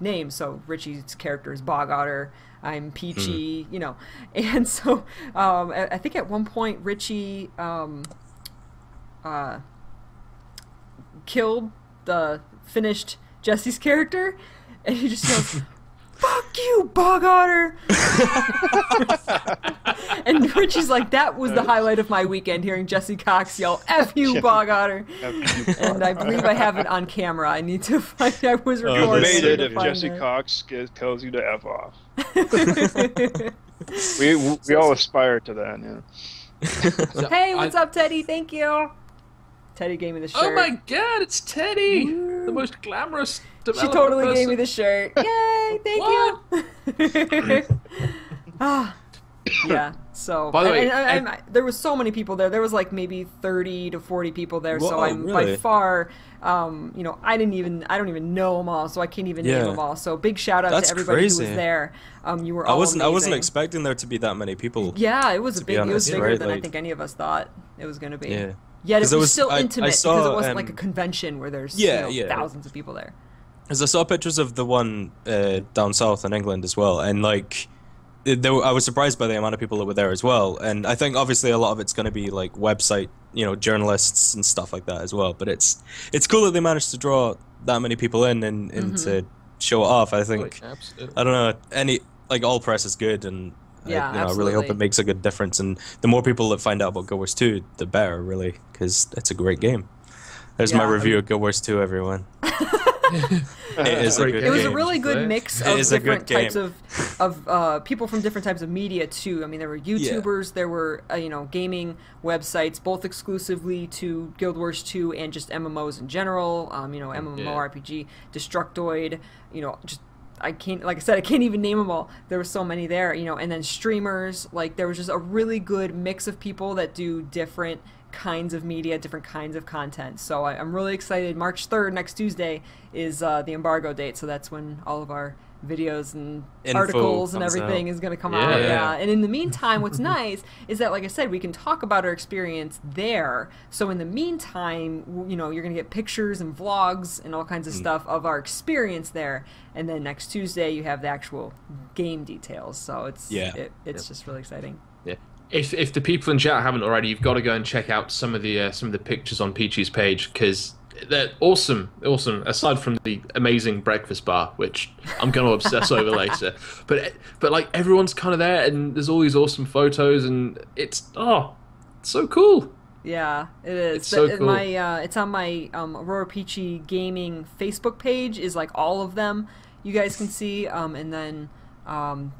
names. So Richie's character is Bog Otter, I'm Peachy, you know, and so I think at one point Richie killed the finished Jesse's character, and he just goes, "Fuck you, Bog Otter!" And Richie's like, "That was the highlight of my weekend, hearing Jesse Cox yell, 'F you, Bog Otter!'" And I believe I have it on camera. I need to find. I was recording. You made it if Jesse Cox tells you to F off. we all aspire to that, yeah. Hey, what's up, Teddy? Thank you. Teddy gave me the shirt. Oh my God, it's Teddy, the most glamorous developer. She totally gave me the shirt. Yay! Thank you. Yeah. So, by the way, there was so many people there. There was like maybe 30 to 40 people there. Whoa, so I'm by far, you know, I don't even know them all, so I can't even name them all. So big shout out to everybody who was there. You were. I wasn't expecting there to be that many people. Yeah, it was a big. Honest, it was bigger than I think any of us thought it was going to be. Yeah. Yet it was still intimate because it wasn't like a convention where there's thousands of people there. Because I saw pictures of the one down south in England as well, and like, I was surprised by the amount of people that were there as well. And I think obviously a lot of it's going to be like website, you know, journalists and stuff like that as well. But it's cool that they managed to draw that many people in and to show it off. I think I don't know, like all press is good, and yeah, I really hope it makes a good difference. And the more people that find out about Guild Wars 2, the better, really, because it's a great game. There's my review of Guild Wars 2, everyone. It was a really good mix of different types of people from different types of media too. I mean, there were YouTubers, there were you know, gaming websites, both exclusively to Guild Wars 2 and just MMOs in general. You know, MMORPG, Destructoid. You know, just I can't even name them all. There were so many there. You know, and then streamers. Like, there was just a really good mix of people that do different kinds of media, different kinds of content. So I'm really excited. March 3rd, next Tuesday, is the embargo date, so that's when all of our videos and articles and everything is going to come out. Yeah. And in the meantime, what's nice is that, like I said, we can talk about our experience there. So in the meantime, you know, you're going to get pictures and vlogs and all kinds of stuff of our experience there. And then next Tuesday, you have the actual game details. So it's just really exciting. Yeah. If the people in chat haven't already, you've got to go and check out some of the pictures on Peachy's page, because they're awesome, awesome. Aside from the amazing breakfast bar, which I'm going to obsess over later, but like, everyone's kind of there, and there's all these awesome photos, and it's so cool. Yeah, it is. It's so cool. It's on my Aurora Peachy Gaming Facebook page. Is like all of them you guys can see, and then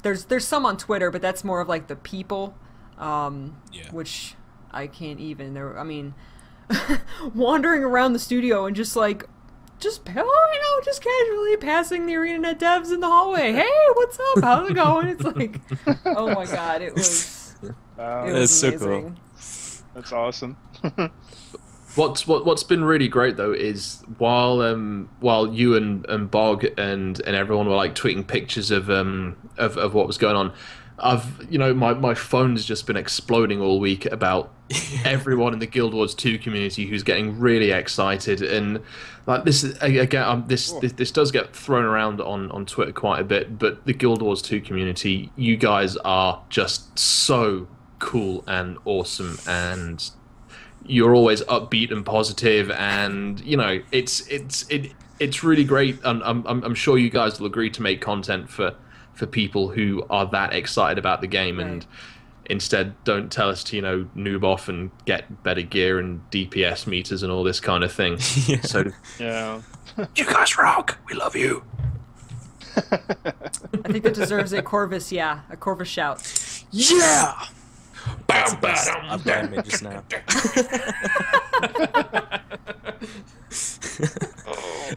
there's some on Twitter, but that's more of like the people. Which I can't even, I mean, wandering around the studio and just like, just casually passing the ArenaNet devs in the hallway. Hey, what's up? How's it going? It's like, oh my God, it was amazing. So cool. That's awesome. What's been really great though is while you and Bog and everyone were like tweeting pictures of what was going on, you know, my phone's just been exploding all week about everyone in the Guild Wars 2 community who's getting really excited, and like this is, again, this does get thrown around on Twitter quite a bit, but the Guild Wars 2 community, you guys are just so cool and awesome, and you're always upbeat and positive, and you know, it's really great, and I'm sure you guys will agree to make content for people who are that excited about the game, and instead don't tell us to, you know, noob off and get better gear and DPS meters and all this kind of thing. You guys rock! We love you! I think that deserves a Corvus, a Corvus shout. Yeah! Bam, bam, I'm bad mid just now.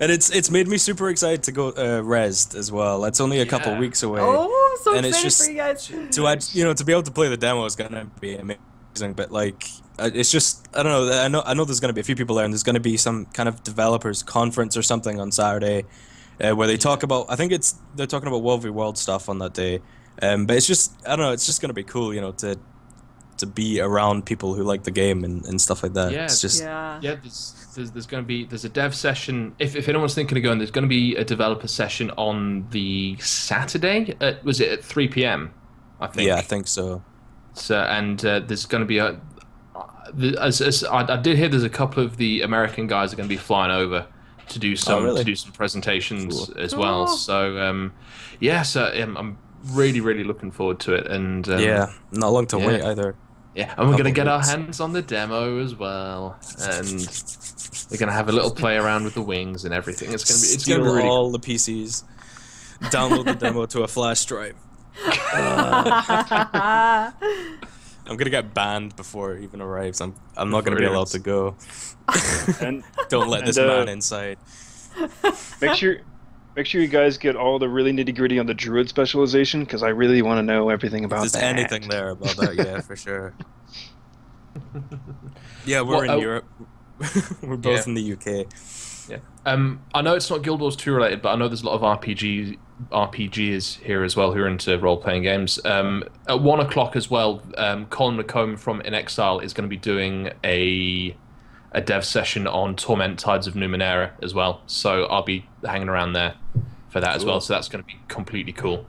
And it's made me super excited to go Rezzed as well. It's only a couple weeks away. Oh, so excited for you guys! To be able to play the demo is gonna be amazing. But like, it's just, I don't know. I know there's gonna be a few people there, and there's gonna be some kind of developers conference or something on Saturday, where they talk about. I think they're talking about World v World stuff on that day. But it's just, I don't know. It's just gonna be cool, you know, to be around people who like the game and stuff like that. Yeah, it's just there's going to be a dev session. If anyone's thinking of going, there's going to be a developer session on the Saturday. Was it at 3 p.m? I think. Yeah, I think so. So there's going to be I did hear there's a couple of the American guys are going to be flying over to do some presentations as well. So I'm really looking forward to it, and not long to wait either. Yeah, and we're going to get our hands on the demo as well, and we're going to have a little play around with the wings and everything. It's going to be really all the PCs. Download the demo to a flash drive. I'm going to get banned before it even arrives. I'm not going to be allowed to go. Don't let this man inside. Make sure you guys get all the really nitty-gritty on the druid specialization, because I really want to know everything about that. There's anything there about that, for sure. We're in Europe. We're both in the UK. Yeah. I know it's not Guild Wars 2 related, but I know there's a lot of RPGers here as well who are into role-playing games. At 1 o'clock as well, Colin McComb from In Exile is going to be doing a a dev session on Torment Tides of Numenera as well. So I'll be hanging around there for that as well. So that's going to be completely cool.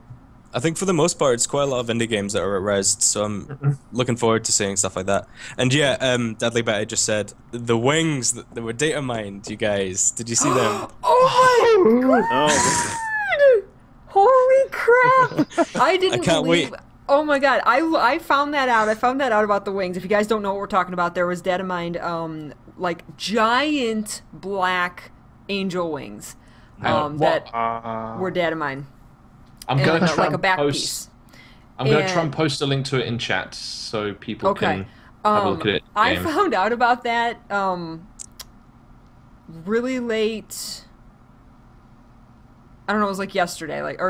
I think for the most part, it's quite a lot of indie games that are at Res, so I'm looking forward to seeing stuff like that. And yeah, Deadly Betty just said, the wings that were data mined, you guys. Did you see them? Oh my god! Oh. Holy crap! I didn't I can't believe. Oh my god, I found that out. I found that out about the wings. If you guys don't know what we're talking about, there was data mined, like, giant black angel wings that were data mined. I'm going to try and post a link to it in chat so people can have a look at it. I found out about that really late. I don't know, it was like yesterday, like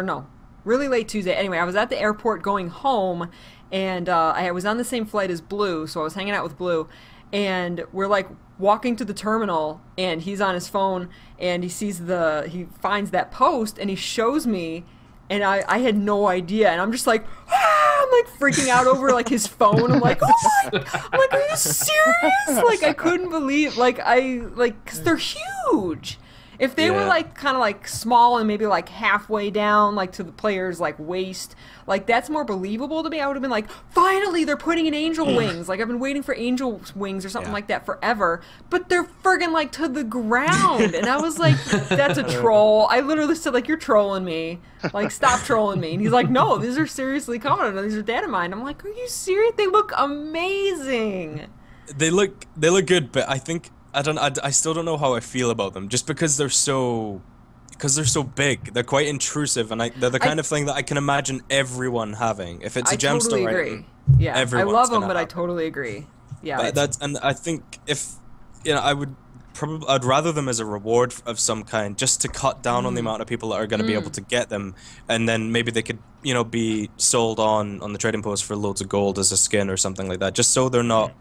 really late Tuesday. Anyway, I was at the airport going home, and I was on the same flight as Blue, so I was hanging out with Blue, and we're like walking to the terminal, and he's on his phone, and he sees he finds that post, and he shows me. And I had no idea, and I'm just like, I'm like freaking out over like his phone. I'm like, oh my, I'm like, are you serious? Like I couldn't believe, like cause they're huge. If they were like kind of like small and maybe like halfway down, like to the player's like waist, like that's more believable to me. I would have been like, finally they're putting in angel wings. Like I've been waiting for angel wings or something like that forever. But they're friggin' like to the ground, and I was like, that's a troll. I literally said like, you're trolling me. Like, stop trolling me. And he's like, no, these are seriously common. These are data mine. I'm like, are you serious? They look amazing. They look good, but I think I still don't know how I feel about them. Just because they're so, big, they're quite intrusive, and they're the kind of thing that I can imagine everyone having. If it's a gemstone, I totally agree. Yeah, I love them, but I totally agree. Yeah, and I think if I would. I'd rather them as a reward of some kind, just to cut down on the amount of people that are going to be able to get them, and then maybe they could, be sold on the trading post for loads of gold as a skin or something like that. Just so they're not,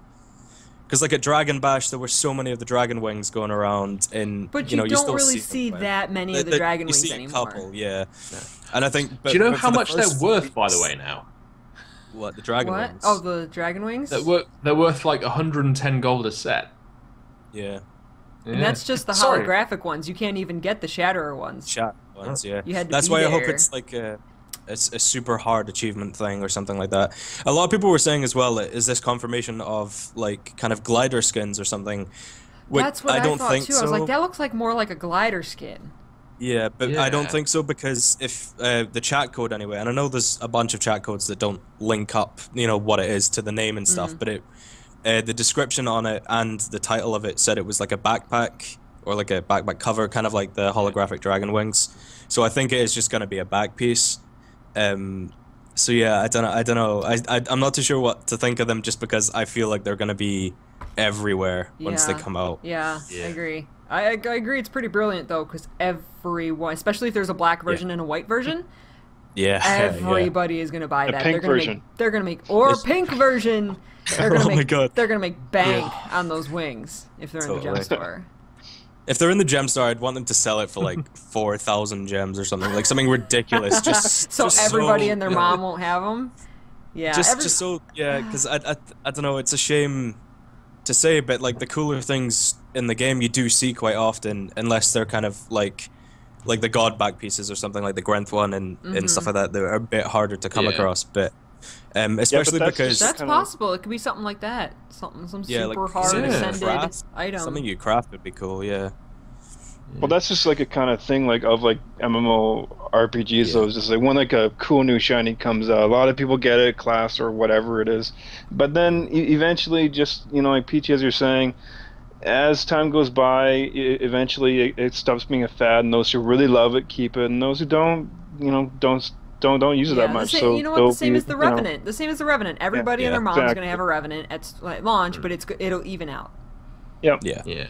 because like at Dragon Bash, there were so many of the dragon wings going around, and but you don't really see that many of the dragon wings anymore. You see a couple, yeah. And I think, do you know how much they're worth, by the way, now? What, the dragon wings? Oh, the dragon wings. They're worth like 110 gold a set. Yeah. And that's just the holographic ones. You can't even get the Shatterer ones. Yeah. You had to that's why there. I hope it's like a super hard achievement thing or something like that. A lot of people were saying as well, is this confirmation of like kind of glider skins or something? Which that's what I thought think too. So. I was like, that looks like more like a glider skin. Yeah, but I don't think so, because if the chat code anyway, and I know there's a bunch of chat codes that don't link up, what it is to the name and stuff, but it. The description on it and the title of it said it was like a backpack or like a backpack cover, kind of like the holographic dragon wings. So I think it is just going to be a back piece. So yeah, I don't know. I'm not too sure what to think of them, just because I feel like they're going to be everywhere once they come out. Yeah, I agree. I agree. It's pretty brilliant though, because everyone, especially if there's a black version and a white version. Yeah, everybody is going to buy that. Pink version. They're going to make pink version. They're going to make bank on those wings if they're in the gem store. If they're in the gem store, I'd want them to sell it for like 4,000 gems or something, like something ridiculous. Just so everybody and their mom won't have them. Yeah, because I don't know. It's a shame to say, but like the cooler things in the game you do see quite often, unless they're kind of like the god back pieces or something, like the Grenth one and stuff like that. They're a bit harder to come across, but especially because that's possible. It could be something like that, some super like, hard ascended item. Something you craft would be cool, yeah. Well, that's just like a kind of thing of MMORPGs. So it's just like when a cool new shiny comes out, a lot of people get it, class or whatever it is. But then eventually, just like Peachy, as you're saying. As time goes by, eventually it stops being a fad, and those who really love it keep it, and those who don't, don't use it that much. So the same as the Revenant. The same as the Revenant. Everybody and their mom's going to have a Revenant at launch, but it'll even out. Yep. Yeah.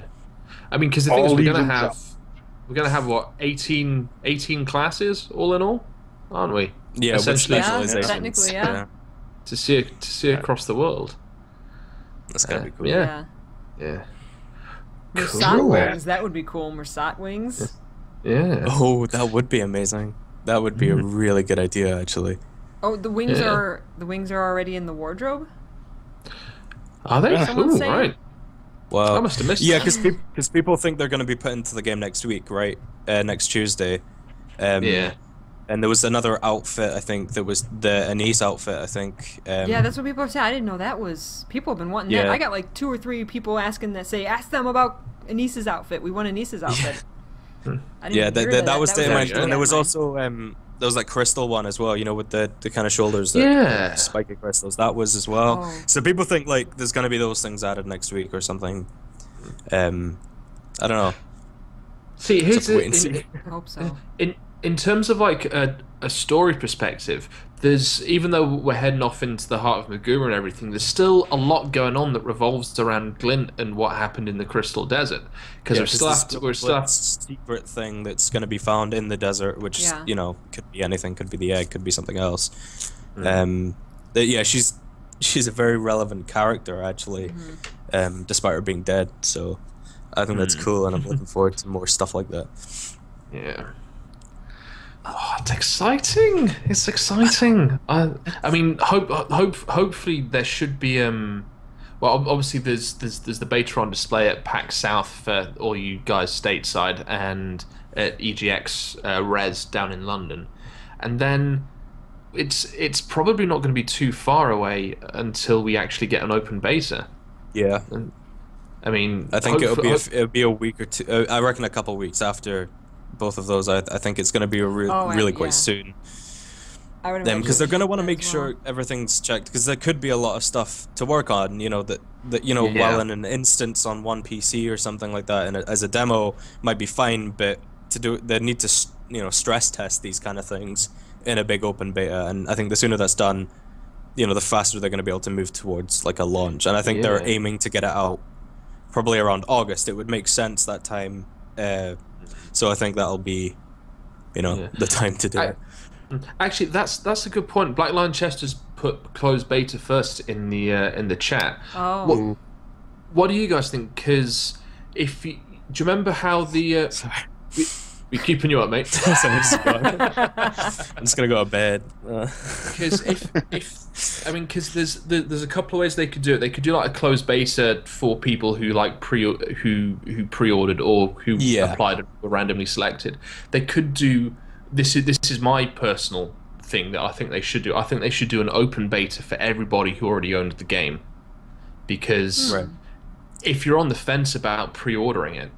I mean, because the thing is, we're going to have what 18 classes all in all, aren't we? Yeah. Essentially, technically, yeah. To see across the world. That's going to be cool. Yeah. Mersat wings, that would be cool. Mersat wings. Yeah. Oh, that would be amazing. That would be a really good idea, actually. Oh, the wings are already in the wardrobe? Are they? Ooh, right. Well, I must have missed that. Yeah, because people think they're going to be put into the game next week, right? Next Tuesday. Yeah. And there was another outfit, I think, that was the Anise outfit, I think. Yeah, that's what people have said. I didn't know that was... People have been wanting that. I got like 2 or 3 people asking that, say, ask them about Anise's outfit. We want Anise's outfit. Yeah, that was the image. And there was also... there was like crystal one as well, you know, with the kind of shoulders, that, spiky crystals. That was as well. Oh. So people think like there's going to be those things added next week or something. I don't know. See, here's I hope so. In terms of like a story perspective, there's, even though we're heading off into the heart of Maguma and everything, there's still a lot going on that revolves around Glint and what happened in the Crystal Desert, because we're still secret thing that's going to be found in the desert, which is, you know, could be anything, could be the egg, could be something else. Yeah, she's a very relevant character actually, despite her being dead. So I think that's cool, and I'm looking forward to more stuff like that. Yeah. Oh, it's exciting! It's exciting. I mean, hopefully there should be. Well, obviously there's the beta on display at PAX South for all you guys stateside, and at EGX Res down in London, and then it's probably not going to be too far away until we actually get an open beta. Yeah. And, I mean, I think it'll be a week or two. I reckon a couple of weeks after. Both of those, I think it's going to be really quite soon. Because they're going to want to make sure everything's checked, because there could be a lot of stuff to work on, you know, that while in an instance on one PC or something like that, and as a demo might be fine, but to do they need to, you know, stress test these kind of things in a big open beta, and I think the sooner that's done, you know, the faster they're going to be able to move towards like a launch, and I think they're aiming to get it out probably around August. It would make sense that time. So I think that'll be, you know, the time to do it. Actually, that's a good point. Black Lion Chester's put closed beta first in the chat. Oh. What do you guys think? Because if you, do you remember how the we're keeping you up, mate. I'm just gonna go to bed. Because if I mean, because there's a couple of ways they could do it. They could do like a closed beta for people who like who pre-ordered or who applied and were randomly selected. They could do this is my personal thing that I think they should do. I think they should do an open beta for everybody who already owned the game, because if you're on the fence about pre-ordering it.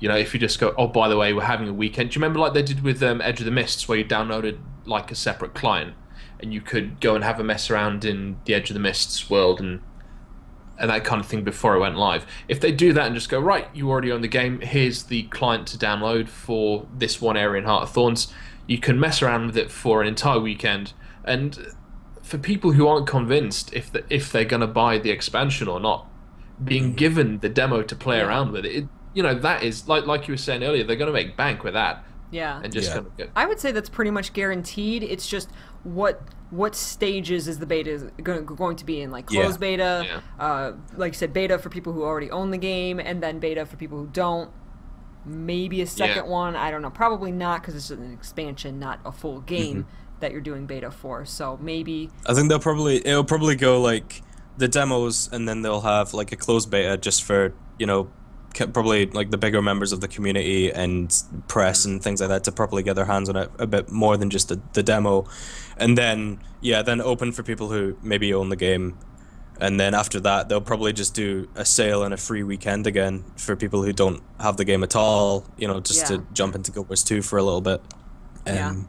You know, if you just go, oh, by the way, we're having a weekend. Do you remember like they did with Edge of the Mists, where you downloaded like a separate client and you could go and have a mess around in the Edge of the Mists world and that kind of thing before it went live? If they do that and just go, right, you already own the game, here's the client to download for this one area in Heart of Thorns, you can mess around with it for an entire weekend. And for people who aren't convinced if they're going to buy the expansion or not, being given the demo to play around with it, you know, that is like you were saying earlier, they're going to make bank with that. Yeah. And just kind of get... I would say that's pretty much guaranteed. It's just what stages is the beta going to be in, like closed beta, like you said, beta for people who already own the game, and then beta for people who don't. Maybe a second one. I don't know. Probably not, because it's an expansion, not a full game that you're doing beta for. So maybe. I think it'll probably go like the demos, and then they'll have like a closed beta just for, you know, probably like the bigger members of the community and press and things like that to properly get their hands on it a bit more than just the demo, and then then open for people who maybe own the game, and then after that they'll probably just do a sale and a free weekend again for people who don't have the game at all, you know, just to jump into Guild Wars 2 for a little bit. It'll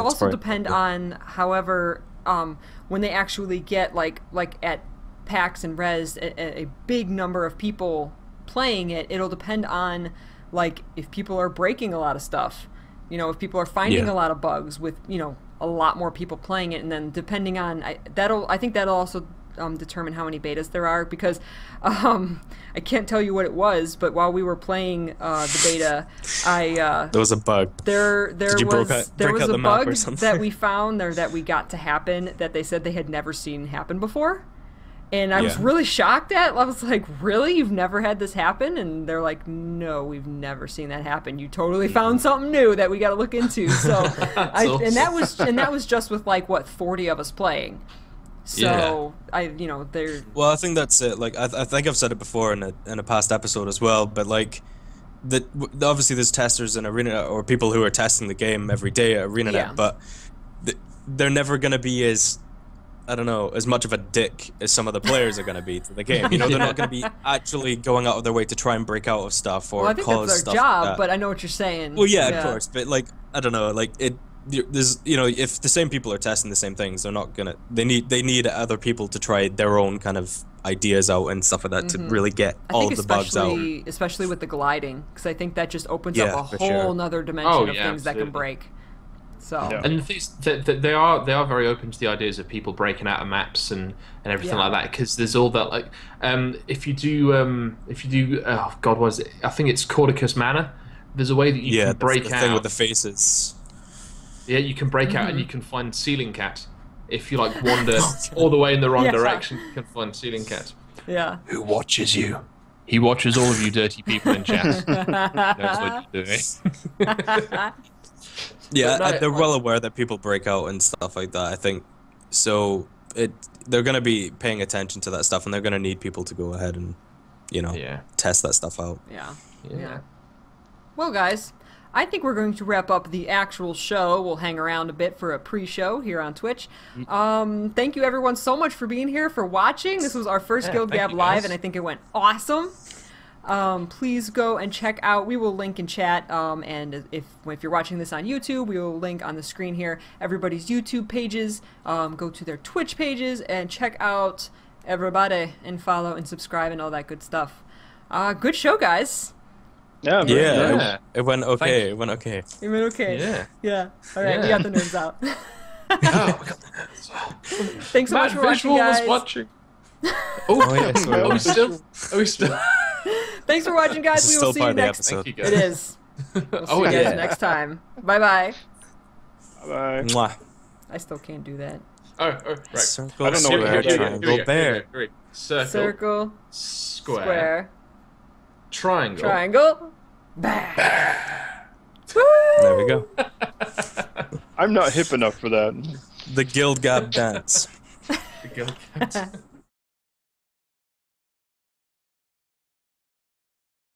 also depend on, however, when they actually get like at PAX and Res, a big number of people playing it, it'll depend on like if people are breaking a lot of stuff, you know, if people are finding a lot of bugs with, you know, a lot more people playing it, and then depending on I think that'll also determine how many betas there are, because I can't tell you what it was, but while we were playing the beta, there was a bug. There was a bug that we found or that we got to happen that they said they had never seen happen before. And I was really shocked at. I was like, really? You've never had this happen? And they're like, no, we've never seen that happen. You totally found something new that we got to look into. So, and that was just with like what 40 of us playing. So yeah. Well, I think that's it. Like I think I've said it before in a past episode as well. But like, obviously there's testers in ArenaNet or people who are testing the game every day at ArenaNet, yeah. But they're never gonna be as much of a dick as some of the players are going to be to the game. You know, they're not going to be actually going out of their way to try and break out of stuff or cause stuff. Well, I think that's their job, like that. But I know what you're saying. Well, yeah, of course. But like, I don't know, like if the same people are testing the same things, they're not gonna. They need other people to try their own kind of ideas out and stuff like that to really get all the bugs out. Especially with the gliding, because I think that just opens up a whole nother dimension of things that can break. So. Yeah. And they are very open to the ideas of people breaking out of maps and everything like that, because there's all that, like if you do oh god, what is it? I think it's Cordicus Manor. There's a way that you can break out. Yeah, the thing with the faces. Yeah, you can break out and you can find ceiling cats if you like wander all the way in the wrong direction. You can find ceiling cats. Yeah. Who watches you? He watches all of you dirty people in chat. That's what you're doing. Yeah, they're well aware that people break out and stuff like that, I think. So they're going to be paying attention to that stuff, and they're going to need people to go ahead and, test that stuff out. Yeah. Well, guys, I think we're going to wrap up the actual show. We'll hang around a bit for a pre-show here on Twitch. Thank you, everyone, so much for being here, for watching. This was our first Guild Gab Live, and I think it went awesome. Please go and check out, we will link in chat, and if you're watching this on YouTube, we will link on the screen here everybody's YouTube pages, go to their Twitch pages and check out everybody and follow and subscribe and all that good stuff. Good show, guys. Yeah. It went okay. Yeah. All right, we got the nerves out. Thanks so much for watching, guys. Are we still Thanks for watching, guys. We will see you next time. It is. We'll see you guys next time. Bye bye. Bye bye. I still can't do that. Oh, right. Circle, I don't know where triangle, bear. Circle, square, triangle, bear. Woo! There we go. I'm not hip enough for that. The Guild Gab dance. The Guild Gab dance.